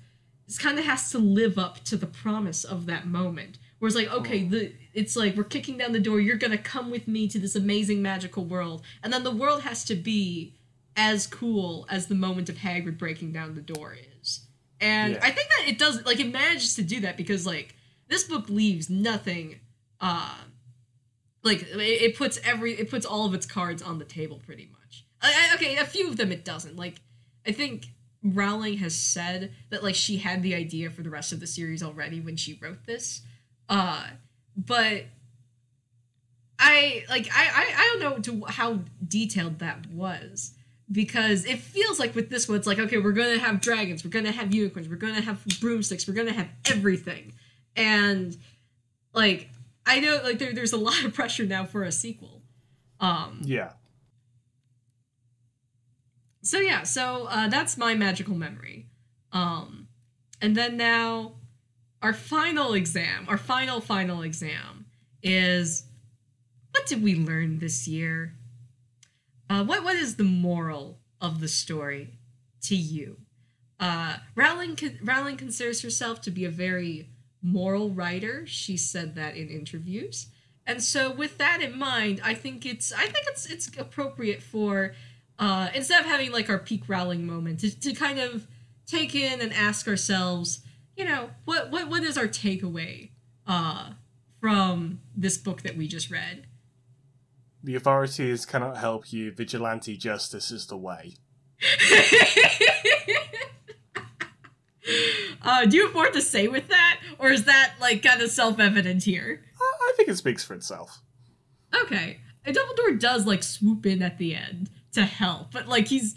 kind of has to live up to the promise of that moment. Where it's like, okay, it's like, we're kicking down the door, you're gonna come with me to this amazing magical world, and then the world has to be... as cool as the moment of Hagrid breaking down the door is. And I think that it does, like, it manages to do that because, like, this book leaves nothing, like, it puts all of its cards on the table pretty much. Okay, a few of them it doesn't. Like, I think Rowling has said that, like, she had the idea for the rest of the series already when she wrote this. But I don't know how detailed that was. Because it feels like with this one, it's like, okay, we're going to have dragons, we're going to have unicorns, we're going to have broomsticks, we're going to have everything. And, like, I know, like, there's a lot of pressure now for a sequel. Yeah. So, yeah, that's my magical memory. And then now, our final exam is, what did we learn this year? What is the moral of the story to you? Rowling considers herself to be a very moral writer. She said that in interviews, and so with that in mind, I think it's appropriate for instead of having like our peak Rowling moment to kind of take in and ask ourselves, you know, what is our takeaway from this book that we just read. The authorities cannot help you. Vigilante justice is the way. Do you have more to say with that? Or is that, like, kind of self-evident here? I think it speaks for itself. Okay. And Dumbledore does, like, swoop in at the end to help. But, like, it's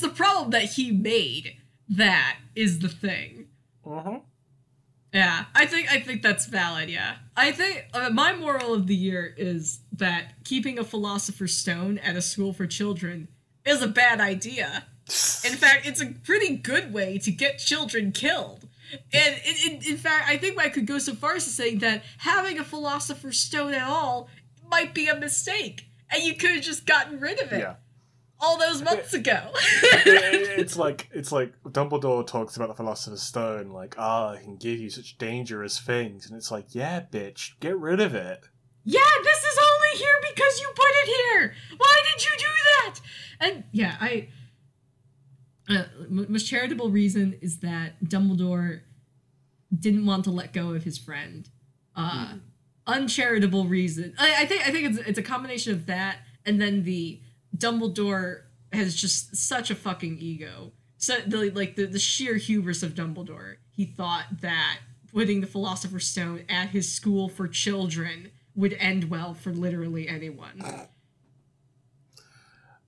the problem that he made that is the thing. Mm-hmm. Yeah, I think that's valid, yeah. I think my moral of the year is that keeping a Philosopher's Stone at a school for children is a bad idea. In fact, it's a pretty good way to get children killed. And in fact, I think I could go so far as to say that having a Philosopher's Stone at all might be a mistake, and you could have just gotten rid of it. Yeah. All those months ago. It's like Dumbledore talks about the Philosopher's Stone, like, ah, it can give you such dangerous things, and it's like, yeah, bitch, get rid of it. Yeah, this is only here because you put it here. Why did you do that? And yeah, most charitable reason is that Dumbledore didn't want to let go of his friend. Uncharitable reason. I think it's a combination of that and then the Dumbledore has just such a fucking ego. So the sheer hubris of Dumbledore. He thought that putting the Philosopher's Stone at his school for children would end well for literally anyone.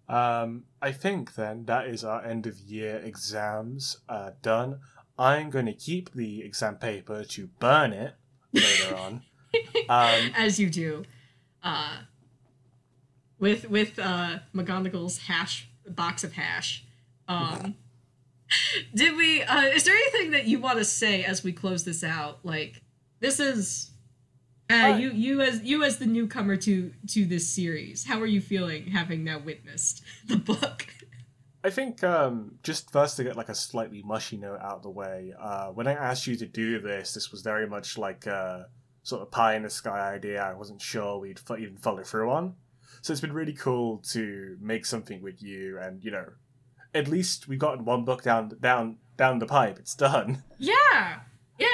I think then that is our end of year exams done. I'm going to keep the exam paper to burn it later on. As you do. With McGonagall's box of hash. Is there anything that you want to say as we close this out? Like, this is you as the newcomer to this series. How are you feeling having now witnessed the book? I think just first to get like a slightly mushy note out of the way. When I asked you to do this, this was very much like a sort of pie in the sky idea. I wasn't sure we'd even follow through on. So it's been really cool to make something with you, and you know, at least we've gotten one book down the pipe. It's done. Yeah.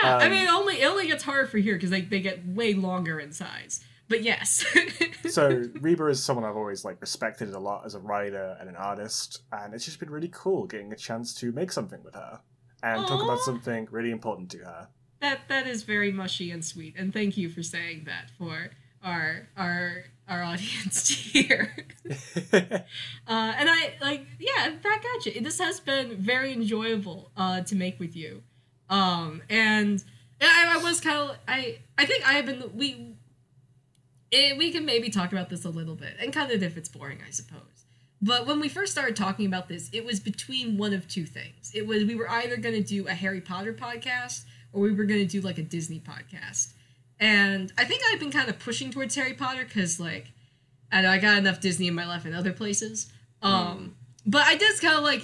I mean, it only gets hard for here because they get way longer in size. But yes. So Reba is someone I've always like respected a lot as a writer and an artist, and it's just been really cool getting a chance to make something with her and talk about something really important to her. That is very mushy and sweet, and thank you for saying that for our audience here. And I back at you. This has been very enjoyable to make with you, and I was kind of I think I have been we can maybe talk about this a little bit and kind of if it's boring, I suppose. But when we first started talking about this, it was between one of two things. It was we were either going to do a Harry Potter podcast or we were going to do like a Disney podcast. And I think I've been kind of pushing towards Harry Potter because, like, I know I got enough Disney in my life and other places. But I just kind of, like,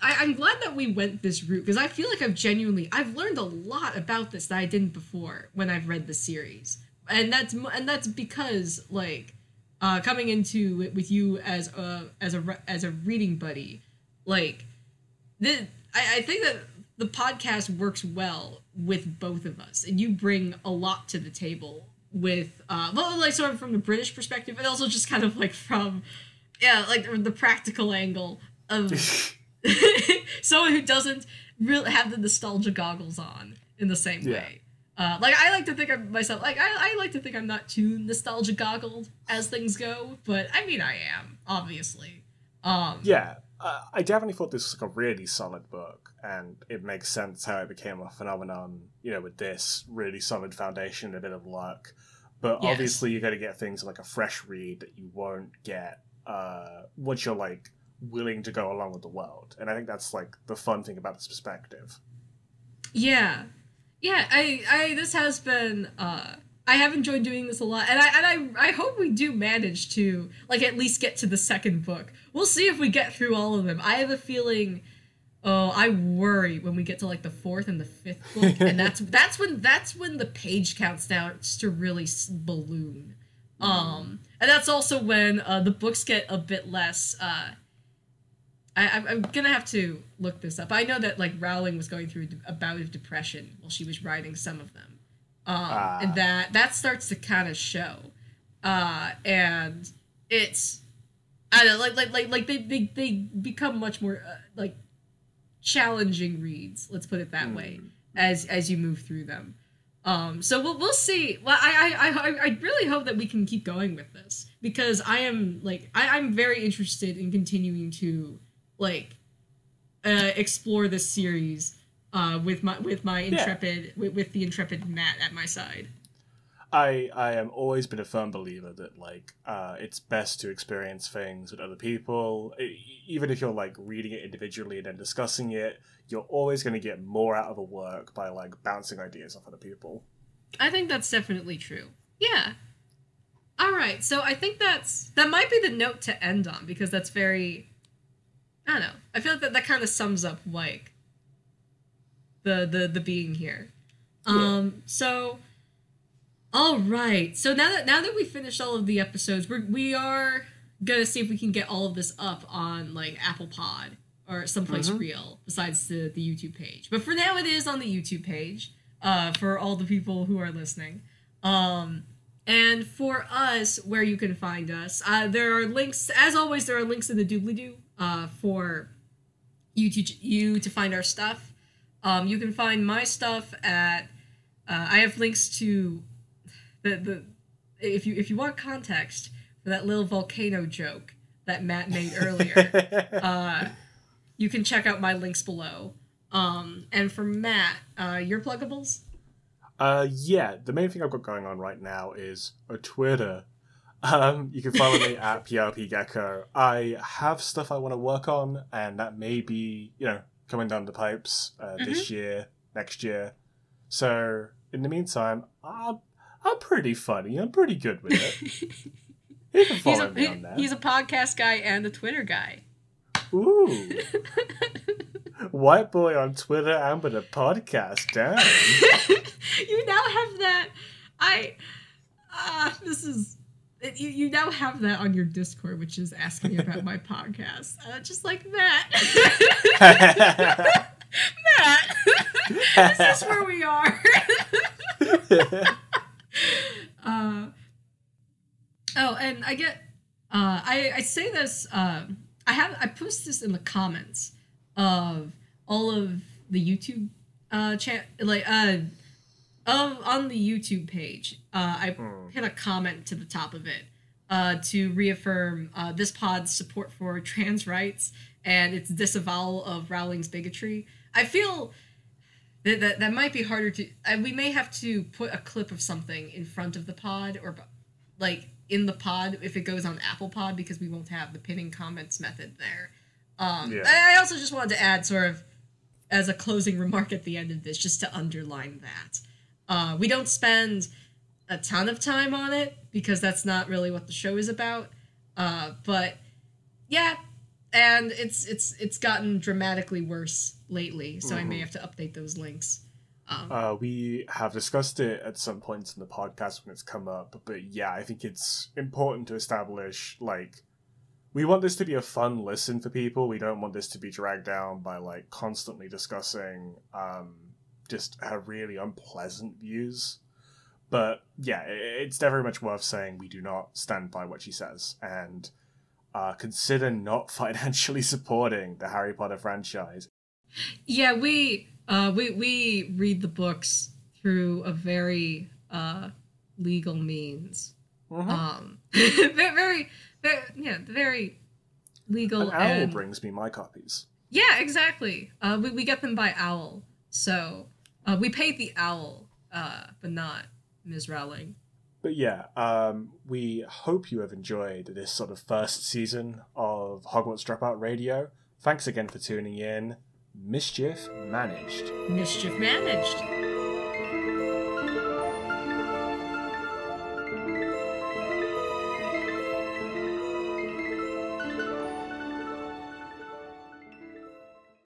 I'm glad that we went this route because I feel like I've learned a lot about this that I didn't before when I've read the series. And that's because, like, coming into it with you as a reading buddy, like, I think that the podcast works well with both of us, and you bring a lot to the table with sort of from the British perspective, but also just kind of like from the practical angle of someone who doesn't really have the nostalgia goggles on in the same way. I like to think of myself I like to think I'm not too nostalgia goggled as things go, but I mean I am obviously. I definitely thought this was like a really solid book, and it makes sense how it became a phenomenon, you know, with this really solid foundation and a bit of luck. But obviously you're going to get things like a fresh read that you won't get once you're, like, willing to go along with the world. And I think that's, like, the fun thing about this perspective. Yeah. Yeah, this has been... I have enjoyed doing this a lot, and I hope we do manage to like at least get to the second book. We'll see if we get through all of them. I have a feeling, I worry when we get to like the fourth and the fifth book, and that's when the page count starts to really balloon, and that's also when the books get a bit less. I'm gonna have to look this up. I know that like Rowling was going through a bout of depression while she was writing some of them. And that starts to kind of show, and it's I don't know, like they become much more like challenging reads. Let's put it that way as you move through them. So we'll see. Well, I really hope that we can keep going with this because I am like I'm very interested in continuing to like explore this series. With the intrepid Matt at my side. I am always been a firm believer that like it's best to experience things with other people. Even if you're like reading it individually and then discussing it, you're always going to get more out of a work by like bouncing ideas off other people. I think that's definitely true. Yeah. All right. So I think that might be the note to end on, because that's very, I don't know. I feel like that kind of sums up like the being here. Yeah. So. All right, so now that we finished all of the episodes, we are gonna see if we can get all of this up on like Apple Pod or someplace real besides the YouTube page. But for now, it is on the YouTube page for all the people who are listening. And for us, where you can find us, there are links. As always, there are links in the doobly-doo for you to find our stuff. You can find my stuff at. I have links to. If you want context for that little volcano joke that Matt made earlier, you can check out my links below. And for Matt, your pluggables? Yeah, the main thing I've got going on right now is a Twitter. You can follow me at PRPGecko. I have stuff I want to work on, and that may be, you know, coming down the pipes this year, next year. So in the meantime, I'm pretty funny. I'm pretty good with it. You can follow me on that. He's a podcast guy and a Twitter guy. Ooh. White boy on Twitter and with a podcast. Damn. You now have that. You now have that on your Discord, which is asking about my podcast. Just like that. Matt. This is where we are. And I get I say this I post this in the comments of all of the YouTube on the YouTube page. I hit a comment to the top of it to reaffirm this pod's support for trans rights and its disavowal of Rowling's bigotry. I feel that might be harder to... we may have to put a clip of something in front of the pod or, like, in the pod if it goes on Apple Pod, because we won't have the pinning comments method there. Yeah. I also just wanted to add sort of as a closing remark at the end of this, just to underline that. We don't spend a ton of time on it because that's not really what the show is about. But, yeah... And it's gotten dramatically worse lately, so I may have to update those links. We have discussed it at some points in the podcast when it's come up, but yeah, I think it's important to establish, like, we want this to be a fun listen for people. We don't want this to be dragged down by, like, constantly discussing just her really unpleasant views. But yeah, it's very much worth saying we do not stand by what she says, and... consider not financially supporting the Harry Potter franchise. Yeah, we read the books through a very legal means. Very legal. Owl brings me my copies. Yeah, exactly. We get them by Owl, so we paid the Owl, but not Ms. Rowling. But yeah, we hope you have enjoyed this sort of first season of Hogwarts Dropout Radio. Thanks again for tuning in. Mischief managed. Mischief managed.